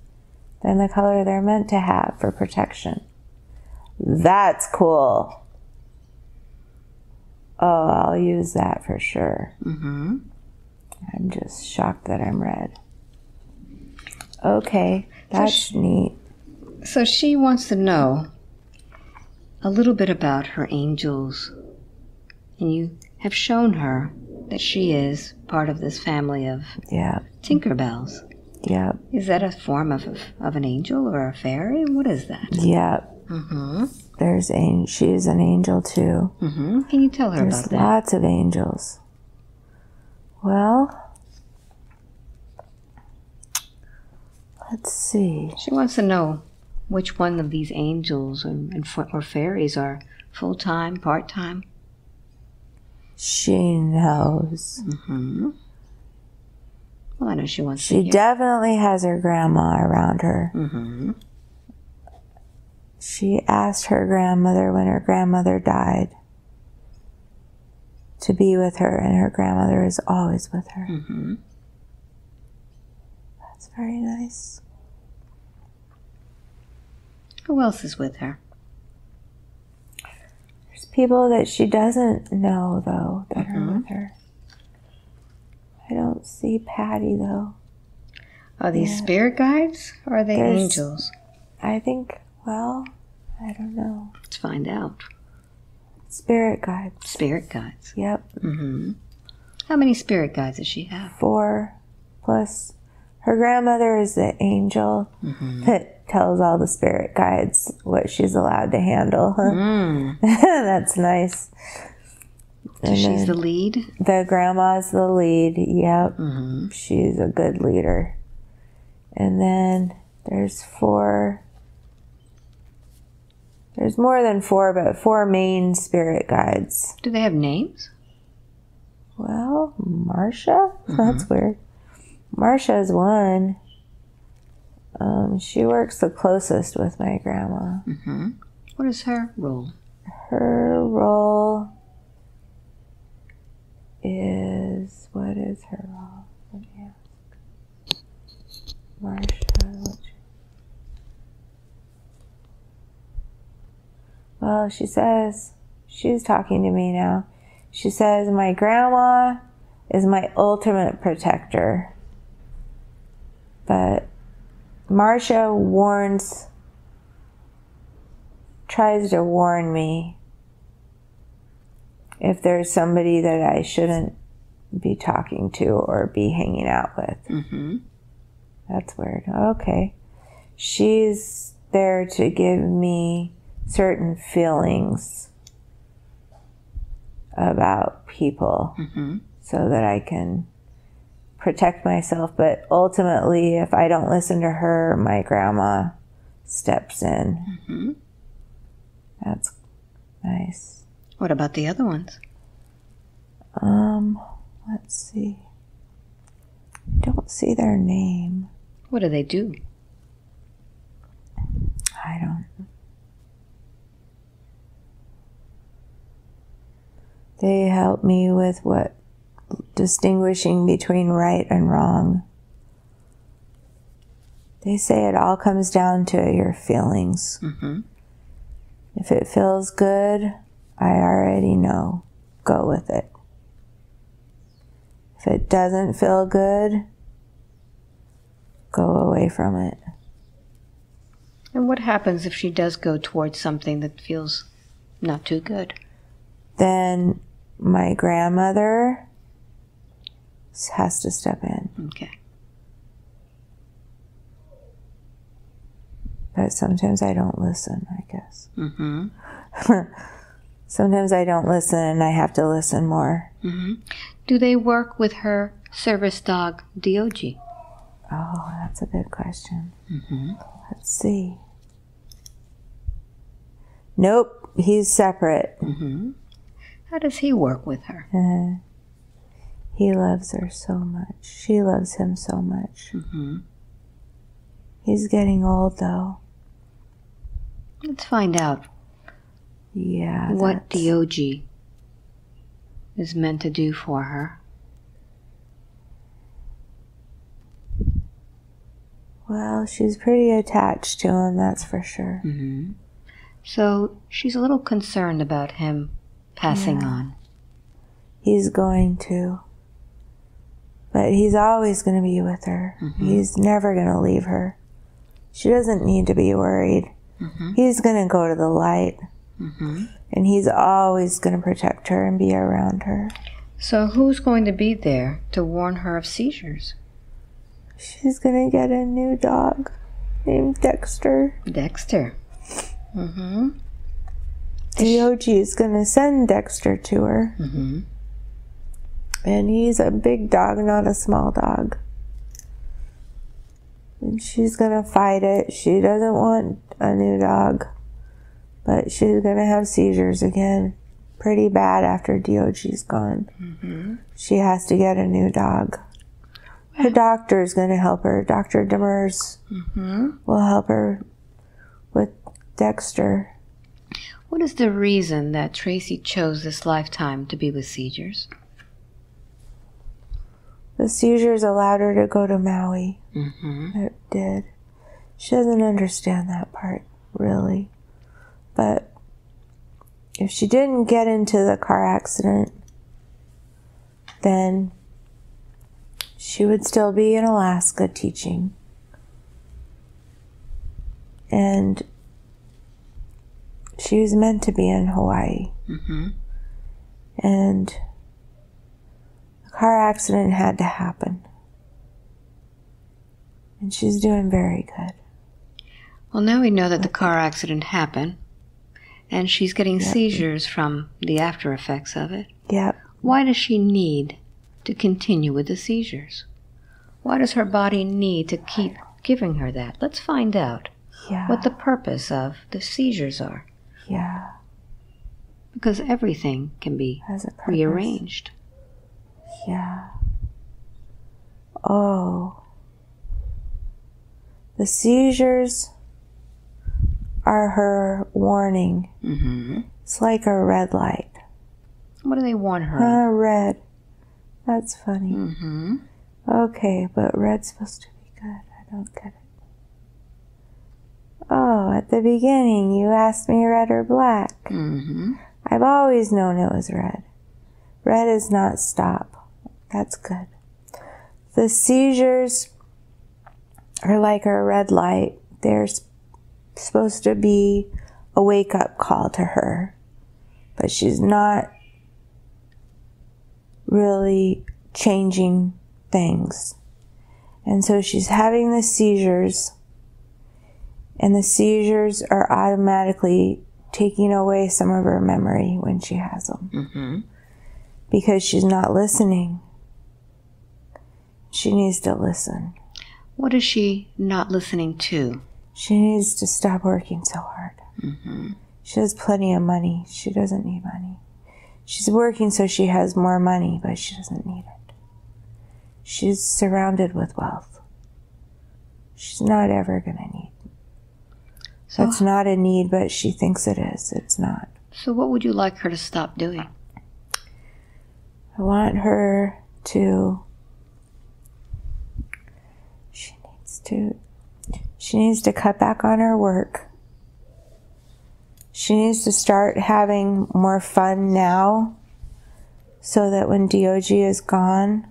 than the color they're meant to have for protection. That's cool. Oh, I'll use that for sure. Mm-hmm. I'm just shocked that I'm red. Okay, that's so she, neat. So she wants to know a little bit about her angels. And you have shown her that she is part of this family of yeah. Tinkerbells. Yeah. Is that a form of, of an angel or a fairy? What is that? Yeah. Mm-hmm. There's an, she's an angel too. Mm-hmm. Can you tell her There's about that? There's lots of angels. Well... Let's see. She wants to know which one of these angels and, and or fairies are full-time, part-time. She knows. Mm-hmm. Well, I know she wants she to She definitely has her grandma around her. Mm-hmm. She asked her grandmother when her grandmother died to be with her, and her grandmother is always with her. Mm-hmm. That's very nice. Who else is with her? There's people that she doesn't know, though, that mm-hmm. are with her. I don't see Patty, though. Are these yeah. spirit guides, or are they There's, angels? I think, well, I don't know. Let's find out. Spirit guides. Spirit guides. Yep. Mm-hmm. How many spirit guides does she have? Four plus... Her grandmother is the angel mm-hmm. that tells all the spirit guides what she's allowed to handle. Mm. That's nice. So and she's the lead? The grandma's the lead, yep. Mm-hmm. She's a good leader. And then there's four, there's more than four, but four main spirit guides. Do they have names? Well, Marcia? Mm-hmm. That's weird. Marcia is one. Um, she works the closest with my grandma. Mm-hmm. What is her role? Her role is... What is her role? Let me ask. Marcia... Well, she says... She's talking to me now. She says, my grandma is my ultimate protector. But Marcia warns, tries to warn me if there's somebody that I shouldn't be talking to or be hanging out with. Mm-hmm. That's weird. Okay. She's there to give me certain feelings about people mm-hmm. so that I can... protect myself, but ultimately, if I don't listen to her, my grandma steps in. Mm-hmm. That's nice. What about the other ones? Um, let's see. I don't see their name. What do they do? I don't. They help me with what? Distinguishing between right and wrong. They say it all comes down to your feelings. Mm-hmm. If it feels good, I already know. Go with it. If it doesn't feel good, go away from it. And what happens if she does go towards something that feels not too good? Then my grandmother... has to step in. Okay. But sometimes I don't listen, I guess. Mm-hmm. Sometimes I don't listen and I have to listen more. Mm-hmm. Do they work with her service dog, Diogi? Oh, that's a good question. Mm-hmm. Let's see. Nope, he's separate. Mm-hmm. How does he work with her? Uh-huh. He loves her so much. She loves him so much. Mm-hmm. He's getting old, though. Let's find out. Yeah. What the Yogi is meant to do for her. Well, she's pretty attached to him, that's for sure. Mm-hmm. So she's a little concerned about him passing yeah. on. He's going to. But he's always going to be with her. Mm-hmm. He's never going to leave her. She doesn't need to be worried. Mm-hmm. He's going to go to the light. Mm-hmm. And he's always going to protect her and be around her. So who's going to be there to warn her of seizures? She's going to get a new dog named Dexter. Dexter. Mm-hmm. The Yogi is going to send Dexter to her. Mm-hmm. And he's a big dog, not a small dog. And she's going to fight it. She doesn't want a new dog. But she's going to have seizures again. Pretty bad after D O G's gone. Mm-hmm. She has to get a new dog. Her doctor is going to help her. Doctor Demers mm-hmm. will help her with Dexter. What is the reason that Tracy chose this lifetime to be with seizures? The seizures allowed her to go to Maui. Mm-hmm. It did. She doesn't understand that part, really. But if she didn't get into the car accident, then she would still be in Alaska teaching. And she was meant to be in Hawaii. Mm-hmm. And the car accident had to happen. And she's doing very good. Well, now we know that the car accident happened. And she's getting yep. seizures from the after effects of it. Yep. Why does she need to continue with the seizures? Why does her body need to keep giving her that? Let's find out yeah. what the purpose of the seizures are. Yeah. Because everything can be rearranged. Yeah. Oh. The seizures are her warning. Mm-hmm. It's like a red light. What do they warn her? Uh, red. That's funny. Mm-hmm. Okay, but red's supposed to be good. I don't get it. Oh, at the beginning you asked me red or black. Mm-hmm. I've always known it was red. Red is not stop. That's good. The seizures are like a red light. They're supposed to be a wake-up call to her, but she's not really changing things. And so she's having the seizures, and the seizures are automatically taking away some of her memory when she has them. Mm-hmm. Because she's not listening. She needs to listen. What is she not listening to? She needs to stop working so hard. Mm-hmm. She has plenty of money. She doesn't need money. She's working so she has more money, but she doesn't need it. She's surrounded with wealth. She's not ever going to need it. So it's not a need, but she thinks it is. It's not. So what would you like her to stop doing? I want her to... She needs to... She needs to cut back on her work. She needs to start having more fun now so that when D O G is gone,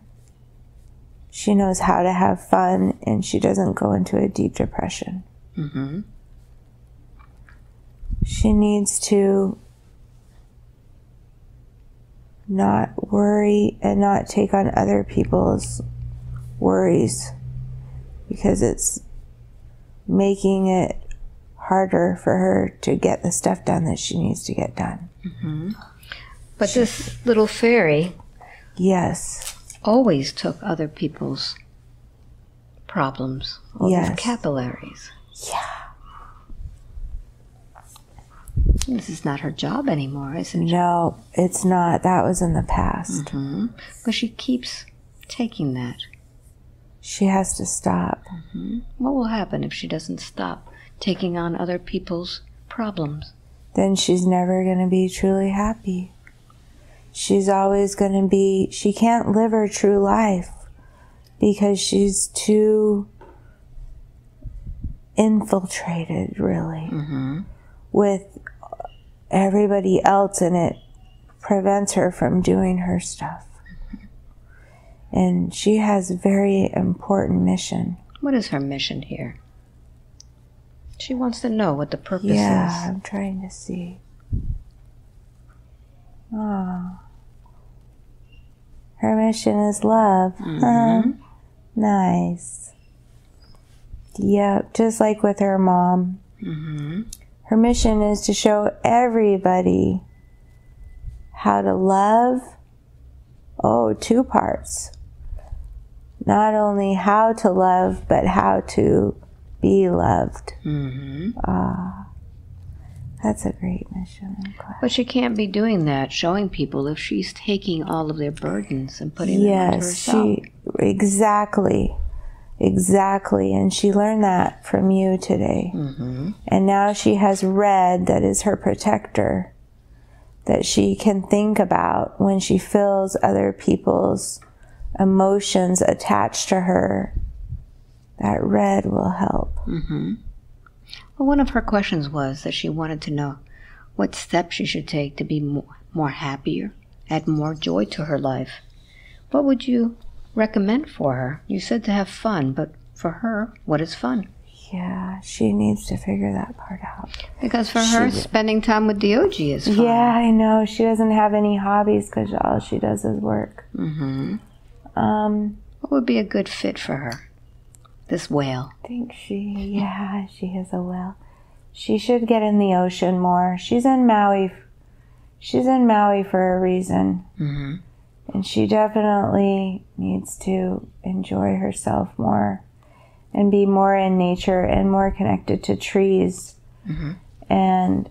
she knows how to have fun and she doesn't go into a deep depression. Mm-hmm. She needs to not worry and not take on other people's worries because it's making it harder for her to get the stuff done that she needs to get done. Mm-hmm. But she, this little fairy yes, always took other people's problems, all yes. these capillaries. Yeah. This is not her job anymore, is it? No, it's not. That was in the past. Mm-hmm. But she keeps taking that. She has to stop. Mm-hmm. What will happen if she doesn't stop taking on other people's problems? Then she's never going to be truly happy. She's always going to be, she can't live her true life because she's too infiltrated, really, mm-hmm. with everybody else, and it prevents her from doing her stuff. Mm-hmm. And she has a very important mission. What is her mission here? She wants to know what the purpose yeah, is. Yeah, I'm trying to see. Oh. Her mission is love. Mm-hmm. uh, nice. Yep, just like with her mom. Mm-hmm. Her mission is to show everybody how to love. Oh, two parts. Not only how to love, but how to be loved. Mm-hmm. Ah, that's a great mission. But she can't be doing that, showing people, if she's taking all of their burdens and putting yes, them onto herself. Yes, exactly, exactly. And she learned that from you today. Mm-hmm. And now she has red that is her protector, that she can think about when she feels other people's emotions attached to her. That red will help. Mm-hmm. Well, one of her questions was that she wanted to know what steps she should take to be more, more happier, add more joy to her life. What would you recommend for her? You said to have fun, but for her, what is fun? Yeah, she needs to figure that part out. Because for her, she, spending time with Dioji is fun. Yeah, I know. She doesn't have any hobbies because all she does is work. Mm-hmm. Um, what would be a good fit for her? This whale. I think she, yeah, she is a whale. She should get in the ocean more. She's in Maui. She's in Maui for a reason. Mm-hmm. And she definitely needs to enjoy herself more and be more in nature and more connected to trees. Mm-hmm. And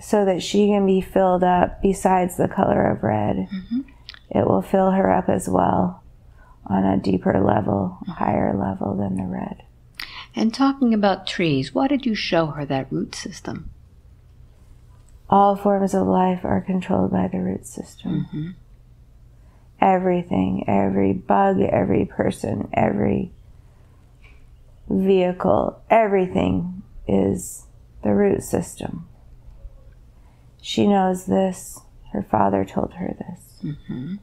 so that she can be filled up besides the color of red. Mm-hmm. It will fill her up as well, on a deeper level, higher level than the red. And talking about trees, why did you show her that root system? All forms of life are controlled by the root system. Mm-hmm. Everything, every bug, every person, every vehicle, everything is the root system. She knows this. Her father told her this. Mm-hmm.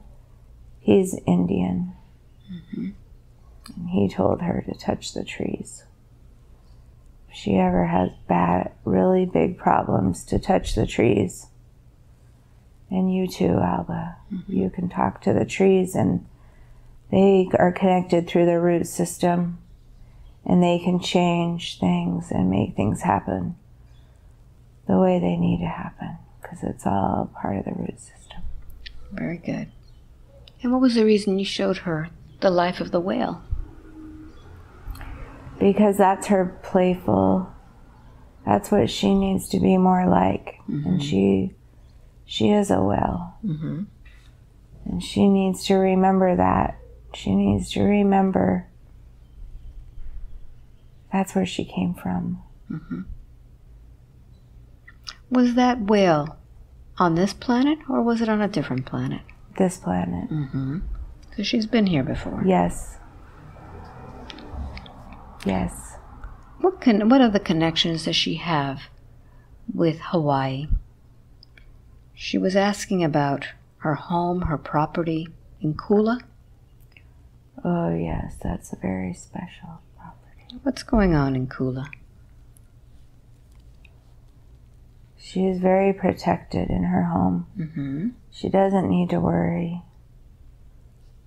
He's Indian. Mm-hmm. And he told her to touch the trees. If she ever has bad, really big problems, to touch the trees. And you too, Alba. Mm-hmm. You can talk to the trees, and they are connected through the root system, and they can change things and make things happen the way they need to happen, because it's all part of the root system. Very good. And what was the reason you showed her the life of the whale? Because that's her playful, that's what she needs to be more like. Mm-hmm. And she she is a whale. Mm-hmm. And she needs to remember that. She needs to remember that's where she came from. Mm-hmm. Was that whale on this planet, or was it on a different planet? This planet. Mm-hmm. So she's been here before. Yes. Yes. What can? What are the connections does she have with Hawaii? She was asking about her home, her property in Kula. Oh yes, that's a very special property. What's going on in Kula? She is very protected in her home. Mm-hmm. She doesn't need to worry.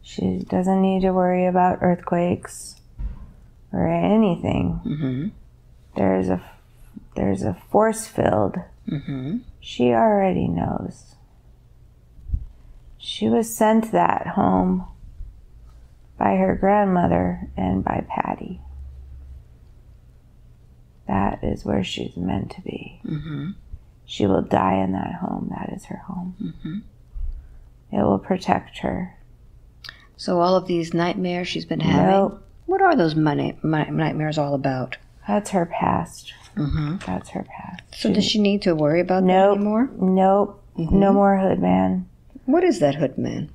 She doesn't need to worry about earthquakes or anything. Mm-hmm. There's a, there's a force field. Mm-hmm. She already knows. She was sent that home by her grandmother and by Patty. That is where she's meant to be. Mm-hmm. She will die in that home. That is her home. Mm-hmm. It will protect her. So all of these nightmares she's been having, nope. What are those money, my, nightmares all about? That's her past. Mm-hmm. That's her past. So she, does she need to worry about nope, that anymore? Nope. Mm-hmm. No more hood man. What is that hood man?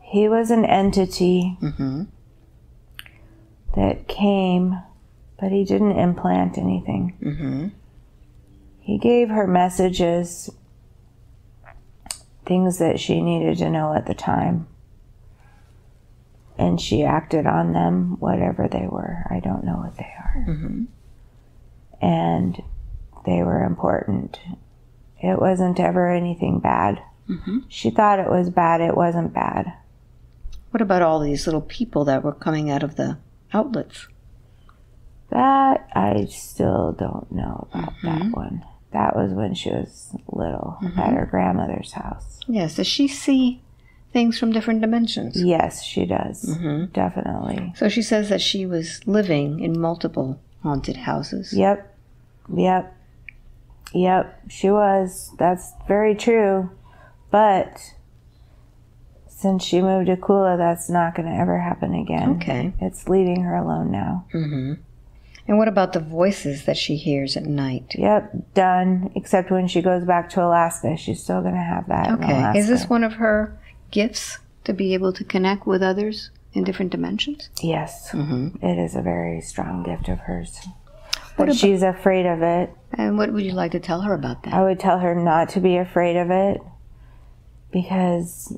He was an entity mm-hmm. that came, but he didn't implant anything. Mm-hmm. He gave her messages, things that she needed to know at the time. And she acted on them, whatever they were. I don't know what they are. Mm-hmm. And they were important. It wasn't ever anything bad. Mm-hmm. She thought it was bad. It wasn't bad. What about all these little people that were coming out of the outlets? That I still don't know about mm-hmm. that one. That was when she was little mm-hmm. at her grandmother's house. Yes. Does she see things from different dimensions? Yes, she does. Mm-hmm. Definitely. So she says that she was living in multiple haunted houses. Yep. Yep. Yep. She was. That's very true. But since she moved to Kula, that's not going to ever happen again. Okay. It's leaving her alone now. Mm-hmm. And what about the voices that she hears at night? Yep, done. Except when she goes back to Alaska, she's still going to have that. Okay. Is this one of her gifts to be able to connect with others in different dimensions? Yes. Mm-hmm. It is a very strong gift of hers. But about, she's afraid of it. And what would you like to tell her about that? I would tell her not to be afraid of it because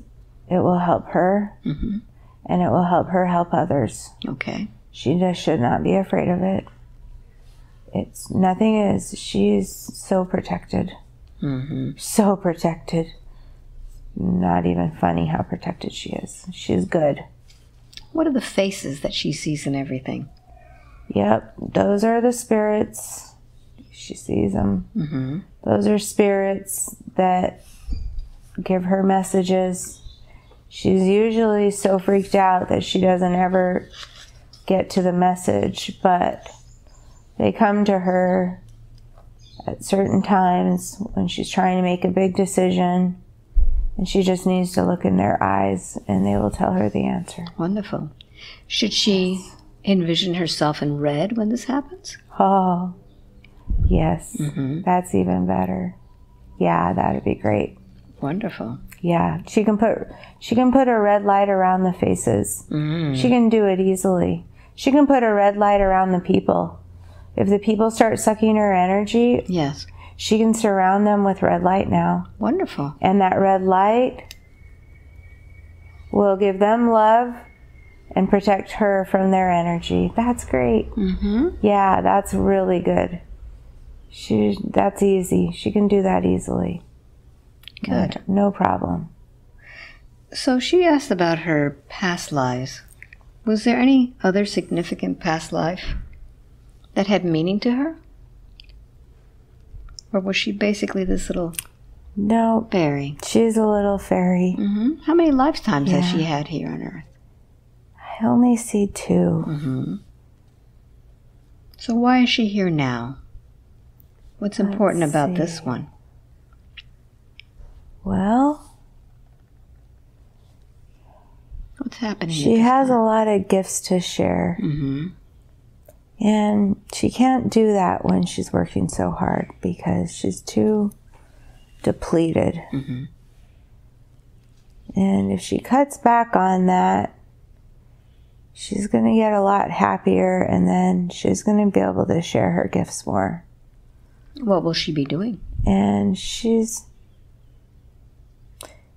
it will help her mm-hmm. and it will help her help others. Okay. She just should not be afraid of it. It's nothing is, she's so protected. Mm-hmm. So protected. Not even funny how protected she is. She's good. What are the faces that she sees in everything? Yep, those are the spirits. She sees them. Mm-hmm. Those are spirits that give her messages. She's usually so freaked out that she doesn't ever get to the message, but they come to her at certain times when she's trying to make a big decision, and she just needs to look in their eyes and they will tell her the answer. Wonderful. Should she yes. envision herself in red when this happens? Oh, yes. Mm-hmm. That's even better. Yeah, that would be great. Wonderful. Yeah, she can put she can put a red light around the faces. Mm. She can do it easily. She can put a red light around the people. If the people start sucking her energy, yes, she can surround them with red light now. Wonderful. And that red light will give them love and protect her from their energy. That's great. Mm-hmm. Yeah, that's really good. She that's easy. She can do that easily. Good. No problem. So she asked about her past lives. Was there any other significant past life that had meaning to her? Or was she basically this little no, fairy? She's a little fairy. Mm-hmm. How many lifetimes yeah. has she had here on Earth? I only see two. Mm-hmm. So why is she here now? What's Let's important about see. this one? Well, what's happening? She has time? a lot of gifts to share. Mm-hmm. And she can't do that when she's working so hard because she's too depleted. Mm-hmm. And if she cuts back on that, she's going to get a lot happier and then she's going to be able to share her gifts more. What will she be doing? And she's...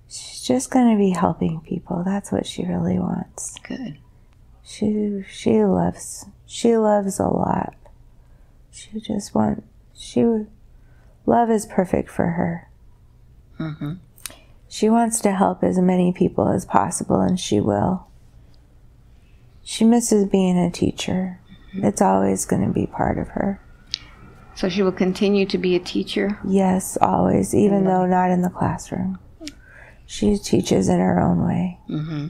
She's just going to be helping people. That's what she really wants. Good. She she loves she loves a lot. She just want she love is perfect for her. Mm-hmm. She wants to help as many people as possible, and she will. She misses being a teacher. Mm-hmm. It's always going to be part of her. So she will continue to be a teacher? Yes, always, even though not in the classroom. She teaches in her own way. Mm-hmm.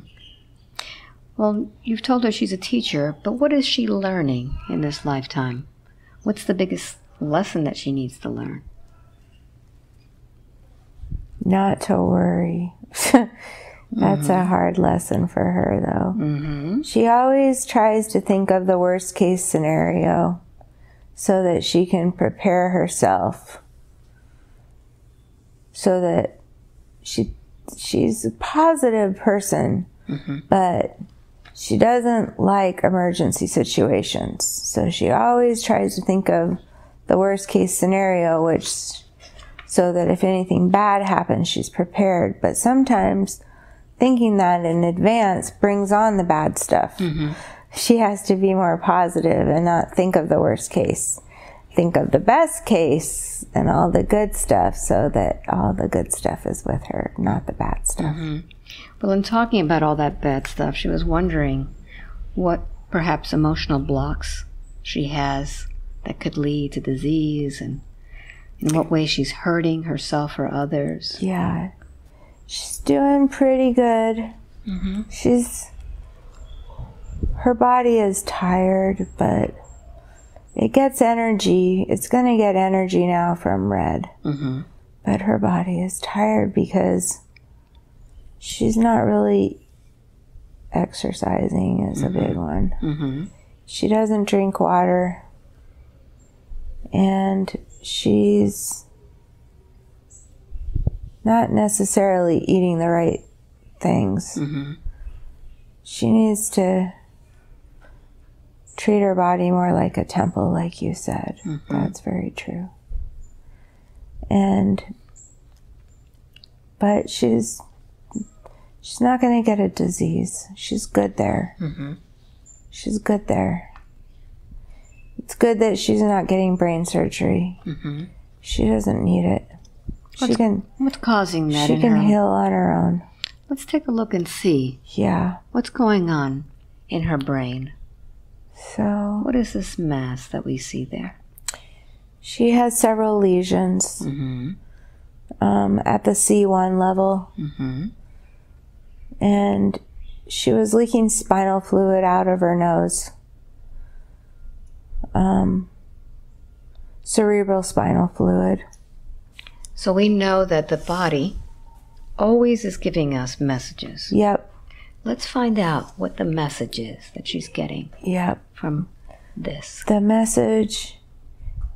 Well, you've told her she's a teacher, but what is she learning in this lifetime? What's the biggest lesson that she needs to learn? Not to worry. That's mm-hmm. a hard lesson for her, though. Mm-hmm. She always tries to think of the worst case scenario so that she can prepare herself, so that she she's a positive person, mm-hmm. but she doesn't like emergency situations. So she always tries to think of the worst case scenario, which so that if anything bad happens, she's prepared. But sometimes thinking that in advance brings on the bad stuff. Mm-hmm. She has to be more positive and not think of the worst case. Think of the best case and all the good stuff, so that all the good stuff is with her, not the bad stuff. Mm-hmm. Well, in talking about all that bad stuff, she was wondering what perhaps emotional blocks she has that could lead to disease, and in what way she's hurting herself or others. Yeah. She's doing pretty good. Mm-hmm. She's, her body is tired, but it gets energy. It's going to get energy now from Red. Mm-hmm. But her body is tired because she's not really exercising is mm-hmm. a big one. Mm-hmm. She doesn't drink water. And she's not necessarily eating the right things. Mm-hmm. She needs to treat her body more like a temple, like you said. Mm-hmm. That's very true. And, but she's, she's not going to get a disease. She's good there. Mm-hmm. She's good there. It's good that she's not getting brain surgery. Mm-hmm. She doesn't need it. What's, she can, what's causing that? She can heal on her own. Let's take a look and see. Yeah. What's going on in her brain? So, what is this mass that we see there? She has several lesions mm-hmm. um, at the C one level. Mm-hmm. And she was leaking spinal fluid out of her nose. Um, cerebral spinal fluid. So we know that the body always is giving us messages. Yep. Let's find out what the message is that she's getting yep. from this. The message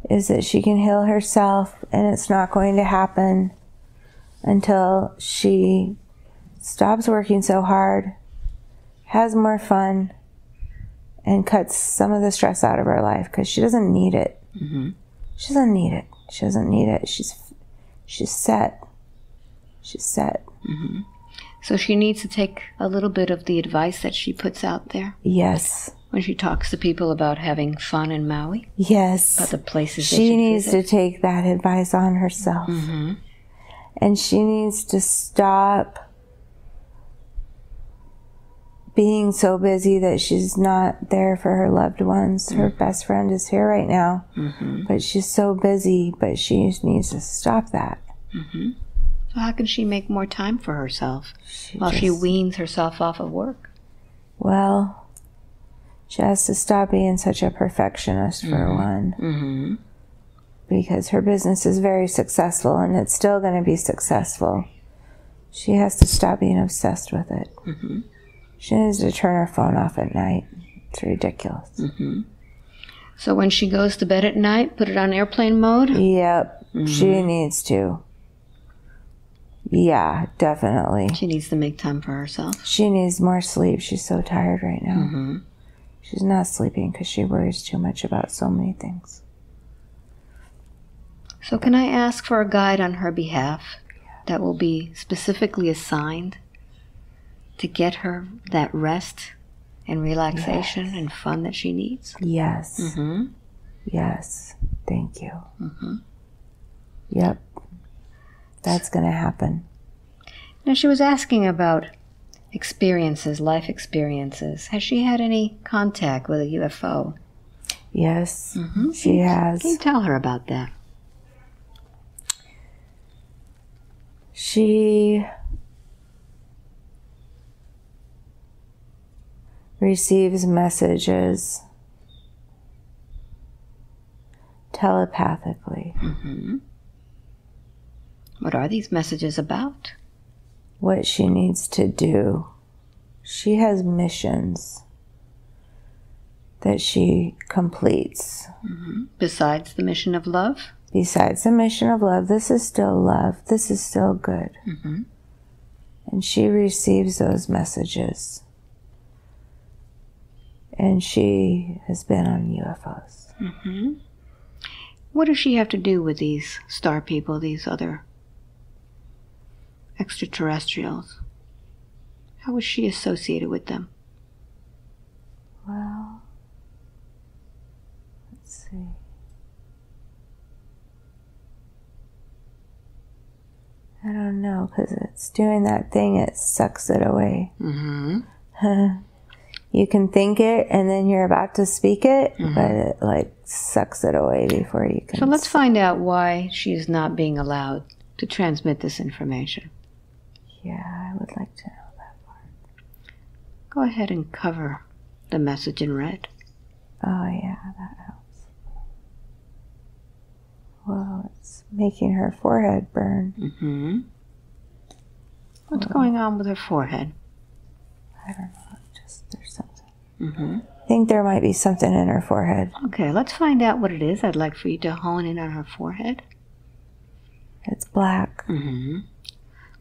is that she can heal herself, and it's not going to happen until she stops working so hard, has more fun, and cuts some of the stress out of her life, because she doesn't need it. Mm-hmm. She doesn't need it. She doesn't need it. She's, she's set. She's set. Mm-hmm. So she needs to take a little bit of the advice that she puts out there? Yes. When she talks to people about having fun in Maui? Yes. About the places she, she needs visit. To take that advice on herself. Mm-hmm. And she needs to stop being so busy that she's not there for her loved ones. Mm-hmm. Her best friend is here right now, mm-hmm. but she's so busy, but she needs to stop that. Mm-hmm. How can she make more time for herself she while just, she weans herself off of work? Well, she has to stop being such a perfectionist mm-hmm. for one. Mm-hmm. Because her business is very successful, and it's still going to be successful. She has to stop being obsessed with it. Mm-hmm. She needs to turn her phone off at night. It's ridiculous. Mm-hmm. So when she goes to bed at night, put it on airplane mode? Yep. Mm-hmm. She needs to. Yeah, definitely. She needs to make time for herself. She needs more sleep. She's so tired right now. Mm-hmm. She's not sleeping because she worries too much about so many things. So can I ask for a guide on her behalf that will be specifically assigned to get her that rest and relaxation yes. and fun that she needs? Yes. Mm-hmm. Yes. Thank you. Mm-hmm. Yep. That's going to happen. Now, she was asking about experiences, life experiences. Has she had any contact with a U F O? Yes, mm-hmm. she has. Can you tell her about that? She receives messages telepathically. Mm-hmm. What are these messages about? what she needs to do. She has missions that she completes. Mm-hmm. Besides the mission of love? Besides the mission of love, this is still love. This is still good. Mm-hmm. And she receives those messages. And she has been on U F Os. Mm-hmm. What does she have to do with these star people, these other extraterrestrials? How was she associated with them? Well, let's see. I don't know, because it's doing that thing, it sucks it away. Mm-hmm. You can think it, and then you're about to speak it, mm-hmm. but it like sucks it away before you can. So let's find out why she is not being allowed to transmit this information. Yeah, I would like to know that part. Go ahead and cover the message in red. Oh yeah, that helps. Whoa, it's making her forehead burn. Mm-hmm. What's Whoa. going on with her forehead? I don't know. Just there's something. Mm-hmm. I think there might be something in her forehead. Okay, let's find out what it is. I'd like for you to hone in on her forehead. It's black. Mm-hmm.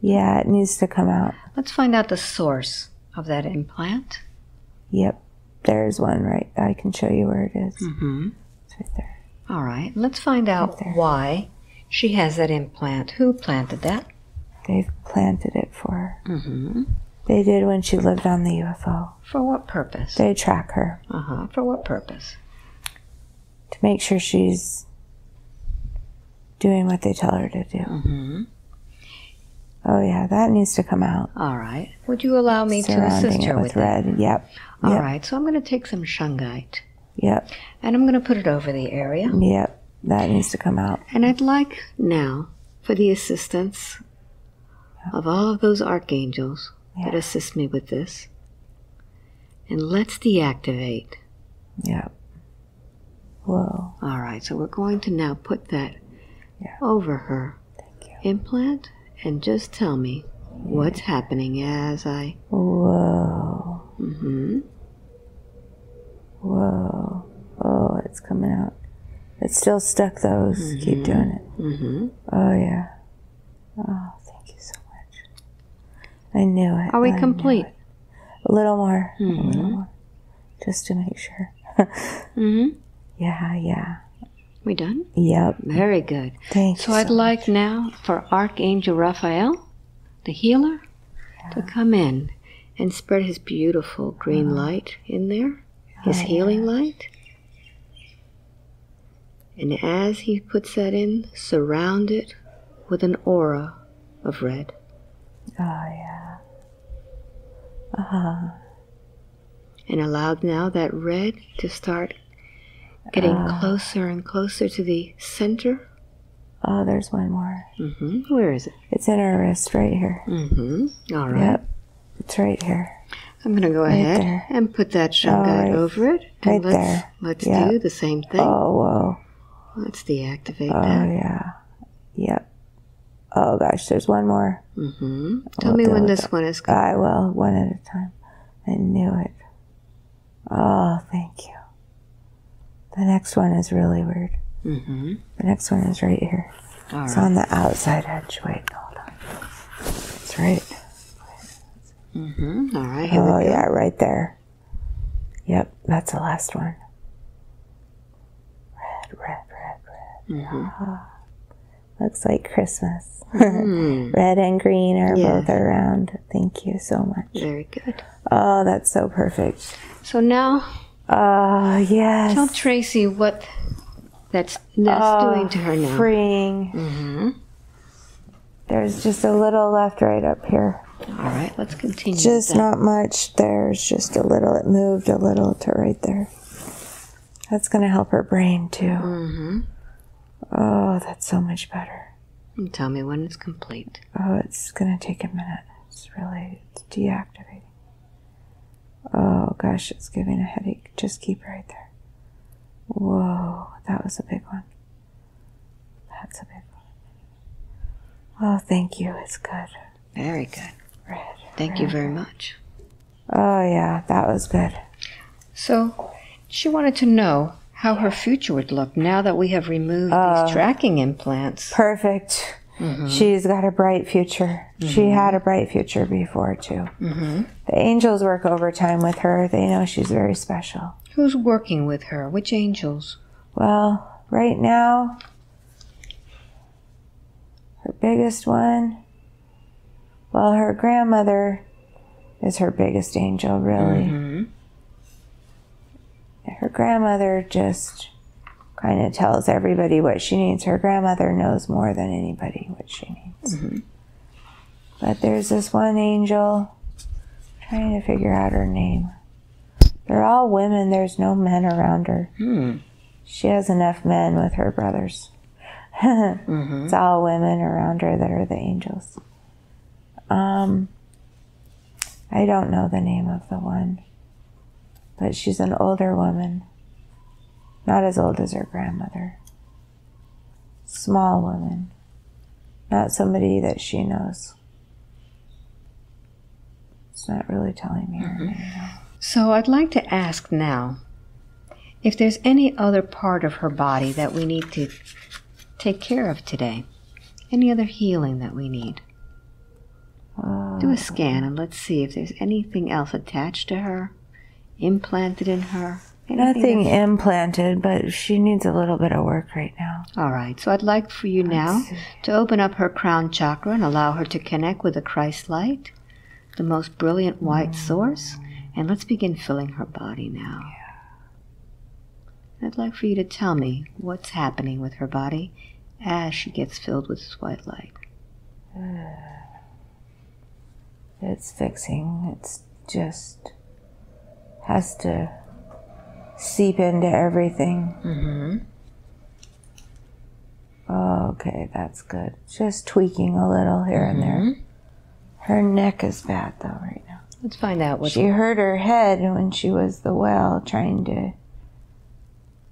Yeah, it needs to come out. Let's find out the source of that implant. Yep, there's one right. I can show you where it is. Mm-hmm. It's right there. All right, let's find out right why she has that implant. Who planted that? They've planted it for her. Mm-hmm. They did when she lived on the U F O. For what purpose? They track her. Uh-huh. For what purpose? To make sure she's doing what they tell her to do. Mm-hmm. Oh yeah, that needs to come out. All right. Would you allow me to assist her with, with that? Red. Yep. All yep. right. So I'm going to take some shungite. Yep. And I'm going to put it over the area. Yep. That needs to come out. And I'd like now for the assistance yep. of all of those archangels yep. that assist me with this. And let's deactivate. Yep. Whoa. All right. So we're going to now put that yep. over her Thank you. implant. And just tell me what's happening as I... Whoa. Mm-hmm. Whoa. Oh, it's coming out. It's still stuck, though. Mm-hmm. Keep doing it. Mm-hmm. Oh, yeah. Oh, thank you so much. I knew it. Are we I complete? A little more. Mm-hmm. A little more. Just to make sure. Mm-hmm. Yeah, yeah. We done? Yep. Very good. Thank you. So I'd like now for Archangel Raphael, the healer, yeah. to come in and spread his beautiful green wow. light in there, his oh, healing yeah. light. And as he puts that in, surround it with an aura of red. Oh, yeah. Uh-huh. And allow now that red to start getting uh, closer and closer to the center. Oh, there's one more. Mm-hmm. Where is it? It's in her wrist right here. Mm-hmm. All right. Yep. It's right here. I'm going to go right ahead there. and put that shungite oh, right. over it. And right let's, there. Let's yep. do the same thing. Oh, whoa. Let's deactivate oh, that. Oh, yeah. Yep. Oh, gosh, there's one more. Mm-hmm. Tell we'll me when this it. one is coming. I will, one at a time. I knew it. Oh, thank you. The next one is really weird. Mm-hmm. The next one is right here. All it's right. on the outside edge. Wait, hold on. It's right. Mm-hmm. All right. Here oh, we go. yeah, right there. Yep, that's the last one. Red, red, red, red. Mm-hmm. Ah, looks like Christmas. Mm-hmm. Red and green are yeah. both around. Thank you so much. Very good. Oh, that's so perfect. So now... Oh, uh, yes. Tell Tracy what that's, that's oh, doing to her now. Freeing. Mm-hmm. There's just a little left right up here. All right, let's continue. Just not much. There's just a little. It moved a little to right there. That's going to help her brain, too. Mm-hmm. Oh, that's so much better. And tell me when it's complete. Oh, it's going to take a minute. It's really it's deactivating. Oh, gosh, it's giving a headache. Just keep right there. Whoa, that was a big one. That's a big one. Oh, thank you. It's good. Very good. Thank you very much. Oh, yeah, that was good. So she wanted to know how her future would look now that we have removed uh, these tracking implants. Perfect. Mm-hmm. She's got a bright future. Mm-hmm. She had a bright future before, too. Mm-hmm. The angels work overtime with her. They know she's very special. Who's working with her? Which angels? Well, right now, her biggest one, well, her grandmother is her biggest angel, really. Mm-hmm. Her grandmother just kind of tells everybody what she needs. Her grandmother knows more than anybody what she needs. Mm-hmm. But there's this one angel, I'm trying to figure out her name. They're all women. There's no men around her. Mm. She has enough men with her brothers. Mm-hmm. It's all women around her that are the angels. Um, I don't know the name of the one, but she's an older woman. Not as old as her grandmother. Small woman. Not somebody that she knows. It's not really telling me her name. So I'd like to ask now if there's any other part of her body that we need to take care of today. Any other healing that we need. Oh. Do a scan and let's see if there's anything else attached to her, implanted in her. Anything Nothing else? implanted, but she needs a little bit of work right now. All right, so I'd like for you Let's now see. to open up her crown chakra and allow her to connect with the Christ light, the most brilliant white mm. source, and let's begin filling her body now. Yeah. I'd like for you to tell me what's happening with her body as she gets filled with this white light. It's fixing. It's just has to seep into everything. Mm-hmm. Okay, that's good. Just tweaking a little here mm-hmm. and there. Her neck is bad though right now. Let's find out what she hurt her head when she was the well trying to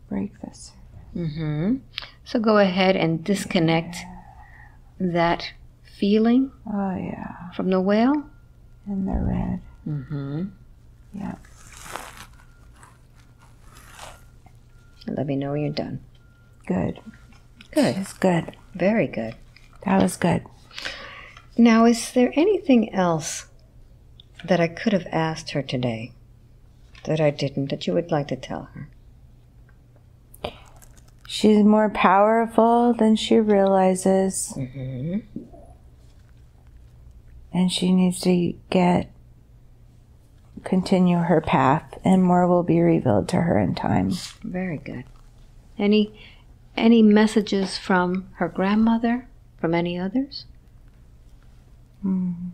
break this. Mm-hmm. So go ahead and disconnect yeah. that feeling. Oh yeah. From the well and the red. Mm-hmm. Yeah. Let me know when you're done. Good. Good. That's good. Very good. That was good. Now, is there anything else that I could have asked her today that I didn't, that you would like to tell her? She's more powerful than she realizes. Mm-hmm. And she needs to get, continue her path, and more will be revealed to her in time. Very good. Any any messages from her grandmother, from any others? Mm.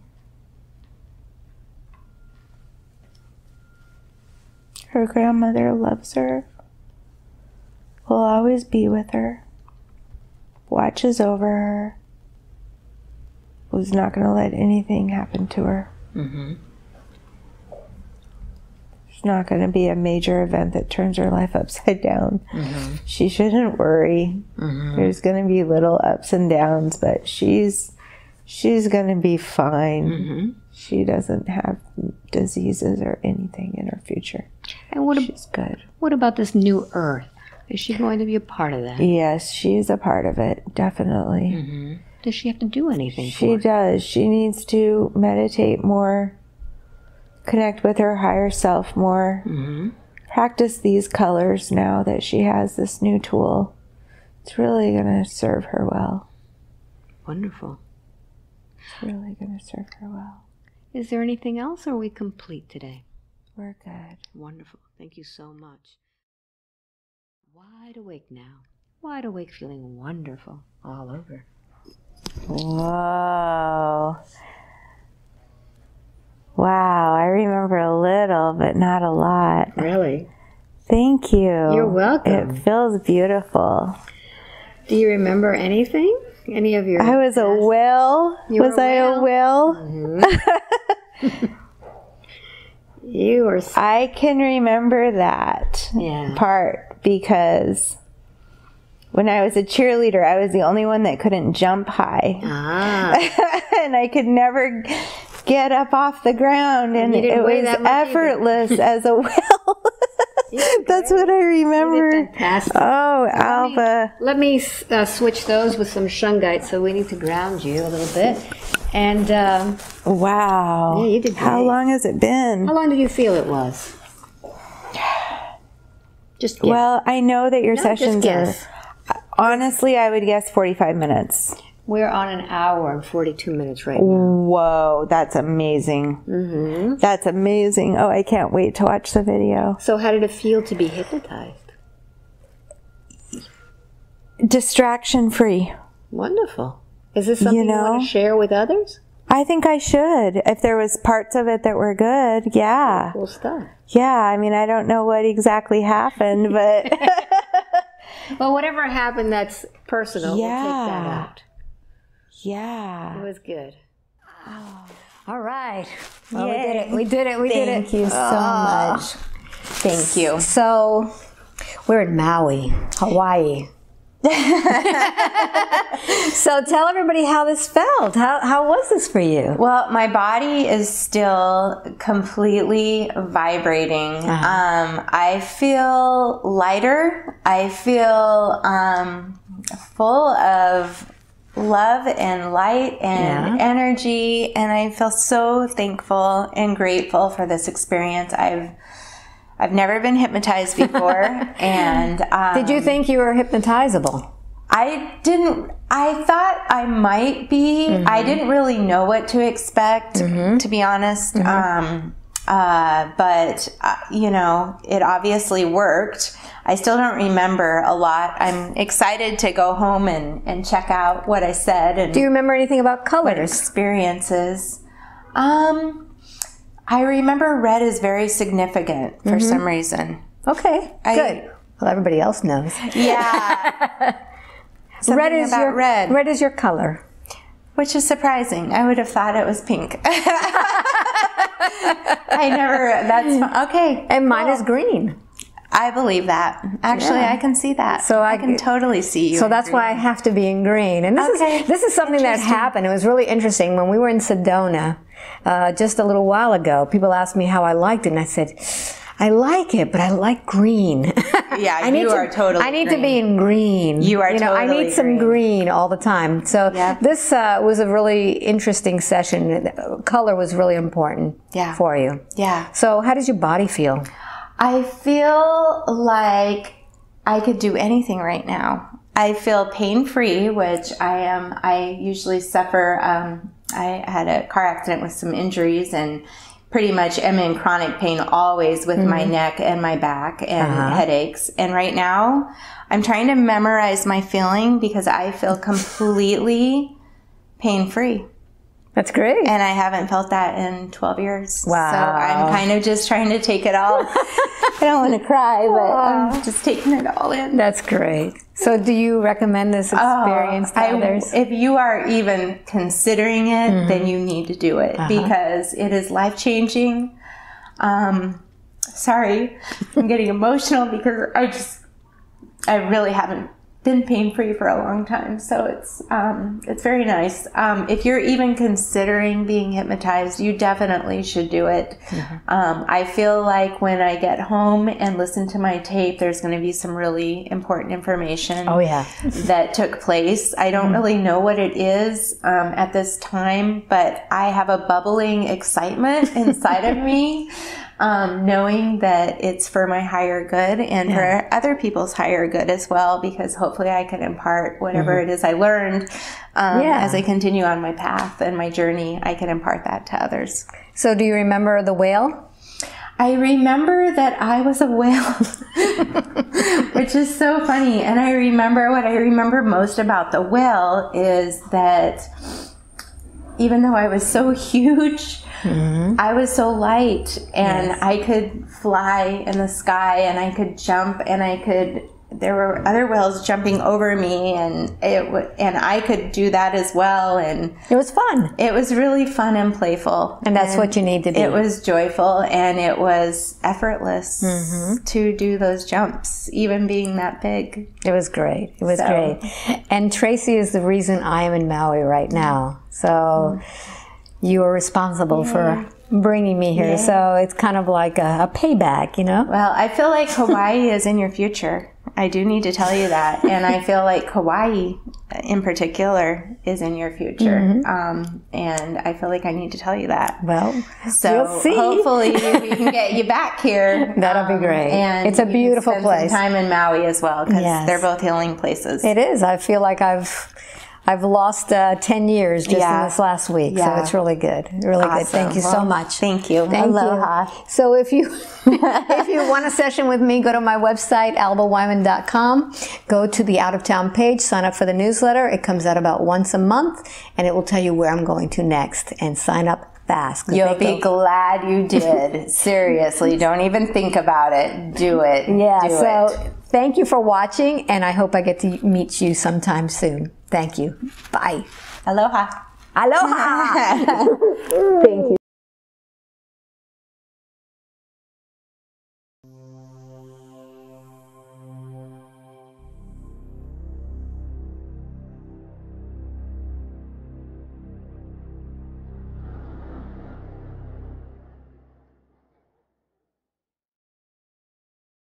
Her grandmother loves her, will always be with her, watches over her, who's not going to let anything happen to her. Mm-hmm. Not going to be a major event that turns her life upside down. Mm-hmm. She shouldn't worry. Mm-hmm. There's going to be little ups and downs, but she's she's going to be fine. Mm-hmm. She doesn't have diseases or anything in her future. And what she's good. What about this new earth? Is she going to be a part of that? Yes, she is a part of it, definitely. Mm-hmm. Does she have to do anything for it? She does. She needs to meditate more. Connect with her higher self more. Mm-hmm. Practice these colors now that she has this new tool. It's really going to serve her well. Wonderful. It's really going to serve her well. Is there anything else, or are we complete today? We're good. Wonderful. Thank you so much. Wide awake now. Wide awake, feeling wonderful all over. Whoa. Wow, I remember a little, but not a lot. Really? Thank you. You're welcome. It feels beautiful. Do you remember anything? Any of your... I was past? a whale. You was were I whale? a whale? Mm-hmm. You were... So I can remember that yeah. part because... When I was a cheerleader, I was the only one that couldn't jump high. Ah. And I could never get up off the ground, and it was effortless as a whale. That's what I remember. Oh, Alba. Let me, let me uh, switch those with some shungite, so we need to ground you a little bit. And um, wow. Yeah, you did great. How long has it been? How long did you feel it was? Just guess. Well, I know that your no, sessions are, honestly, I would guess forty-five minutes. We're on an hour and forty-two minutes right now. Whoa, that's amazing. Mm-hmm. That's amazing. Oh, I can't wait to watch the video. So how did it feel to be hypnotized? Distraction free. Wonderful. Is this something you, know, you want to share with others? I think I should. If there was parts of it that were good, yeah. Cool stuff. Yeah, I mean, I don't know what exactly happened, but... Well, whatever happened that's personal, yeah. We'll take that out. Yeah. It was good. Oh. All right. Well, we did it. We did it. We Thank did it. Thank you so oh. much. Thank you. So, we're in Maui, Hawaii. So tell everybody how this felt. How, how was this for you? Well, my body is still completely vibrating. Uh-huh. um, I feel lighter. I feel um, full of love and light and yeah. energy, and I feel so thankful and grateful for this experience. I've I've never been hypnotized before, and um, did you think you were hypnotizable? I didn't. I thought I might be. Mm-hmm. I didn't really know what to expect, mm-hmm. to be honest. Mm-hmm. um, uh, but uh, you know, it obviously worked. I still don't remember a lot. I'm excited to go home and and check out what I said. And do you remember anything about colors? Experiences. Um. I remember red is very significant for mm-hmm. some reason. Okay, I, good. Well, everybody else knows. Yeah. Red is your red. Red is your color, which is surprising. I would have thought it was pink. I never. That's okay. And mine cool. is green. I believe that. Actually, yeah. I can see that. So I, I can totally see you. So that's green. Why I have to be in green. And this okay. is this is something that happened. It was really interesting when we were in Sedona. Uh, just a little while ago, people asked me how I liked it, and I said, I like it, but I like green. Yeah, I need you to, are totally I need green. to be in green. You are you know, totally I need some green. green all the time. So yep. this uh, was a really interesting session. Color was really important yeah. for you. Yeah. So how does your body feel? I feel like I could do anything right now. I feel pain-free, which I am. I usually suffer... Um, I had a car accident with some injuries and pretty much am in chronic pain always with mm-hmm. my neck and my back and uh-huh. headaches. And right now I'm trying to memorize my feeling because I feel completely pain-free. That's great. And I haven't felt that in twelve years. Wow. So I'm kind of just trying to take it all. I don't want to cry, but I'm um, just taking it all in. That's great. So do you recommend this experience oh, to others? I, if you are even considering it, mm-hmm. then you need to do it uh-huh. because it is life-changing. Um, sorry, I'm getting emotional because I just, I really haven't been pain-free for a long time, so it's um, it's very nice. Um, if you're even considering being hypnotized, you definitely should do it. Mm-hmm. um, I feel like when I get home and listen to my tape, there's going to be some really important information oh, yeah. that took place. I don't mm-hmm. really know what it is um, at this time, but I have a bubbling excitement inside of me. Um, knowing that it's for my higher good and yeah. for other people's higher good as well, because hopefully I can impart whatever mm-hmm. it is I learned um, yeah. as I continue on my path and my journey. I can impart that to others. So do you remember the whale? I remember that I was a whale, which is so funny. And I remember what I remember most about the whale is that even though I was so huge, mm-hmm. I was so light, and yes. I could fly in the sky, and I could jump, and I could. There were other whales jumping over me, and it and I could do that as well. And it was fun. It was really fun and playful, and that's and what you need to do. It was joyful, and it was effortless mm-hmm. to do those jumps, even being that big. It was great. It was so. great. And Tracy is the reason I am in Maui right now. So. Mm-hmm. you were responsible yeah. for bringing me here. Yeah. So it's kind of like a, a payback, you know? Well, I feel like Hawaii is in your future. I do need to tell you that. And I feel like Hawaii in particular is in your future. Mm-hmm. Um, and I feel like I need to tell you that. Well, so we'll see. Hopefully we can get you back here. That'll um, be great. And it's a beautiful you can spend place. Some time in Maui as well, because yes. they're both healing places. It is. I feel like I've... I've lost uh, ten years just yeah. in this last week, yeah. so it's really good. Really awesome. Good. Thank you well, so much. Thank you. Thank Aloha. You. So if you if you want a session with me, go to my website, alba weinman dot com. Go to the out of town page, sign up for the newsletter. It comes out about once a month, and it will tell you where I'm going to next. And sign up fast. You'll be go. Glad you did. Seriously, don't even think about it. Do it. Yeah. Do so it. Thank you for watching, and I hope I get to meet you sometime soon. Thank you. Bye. Aloha. Aloha. Thank you.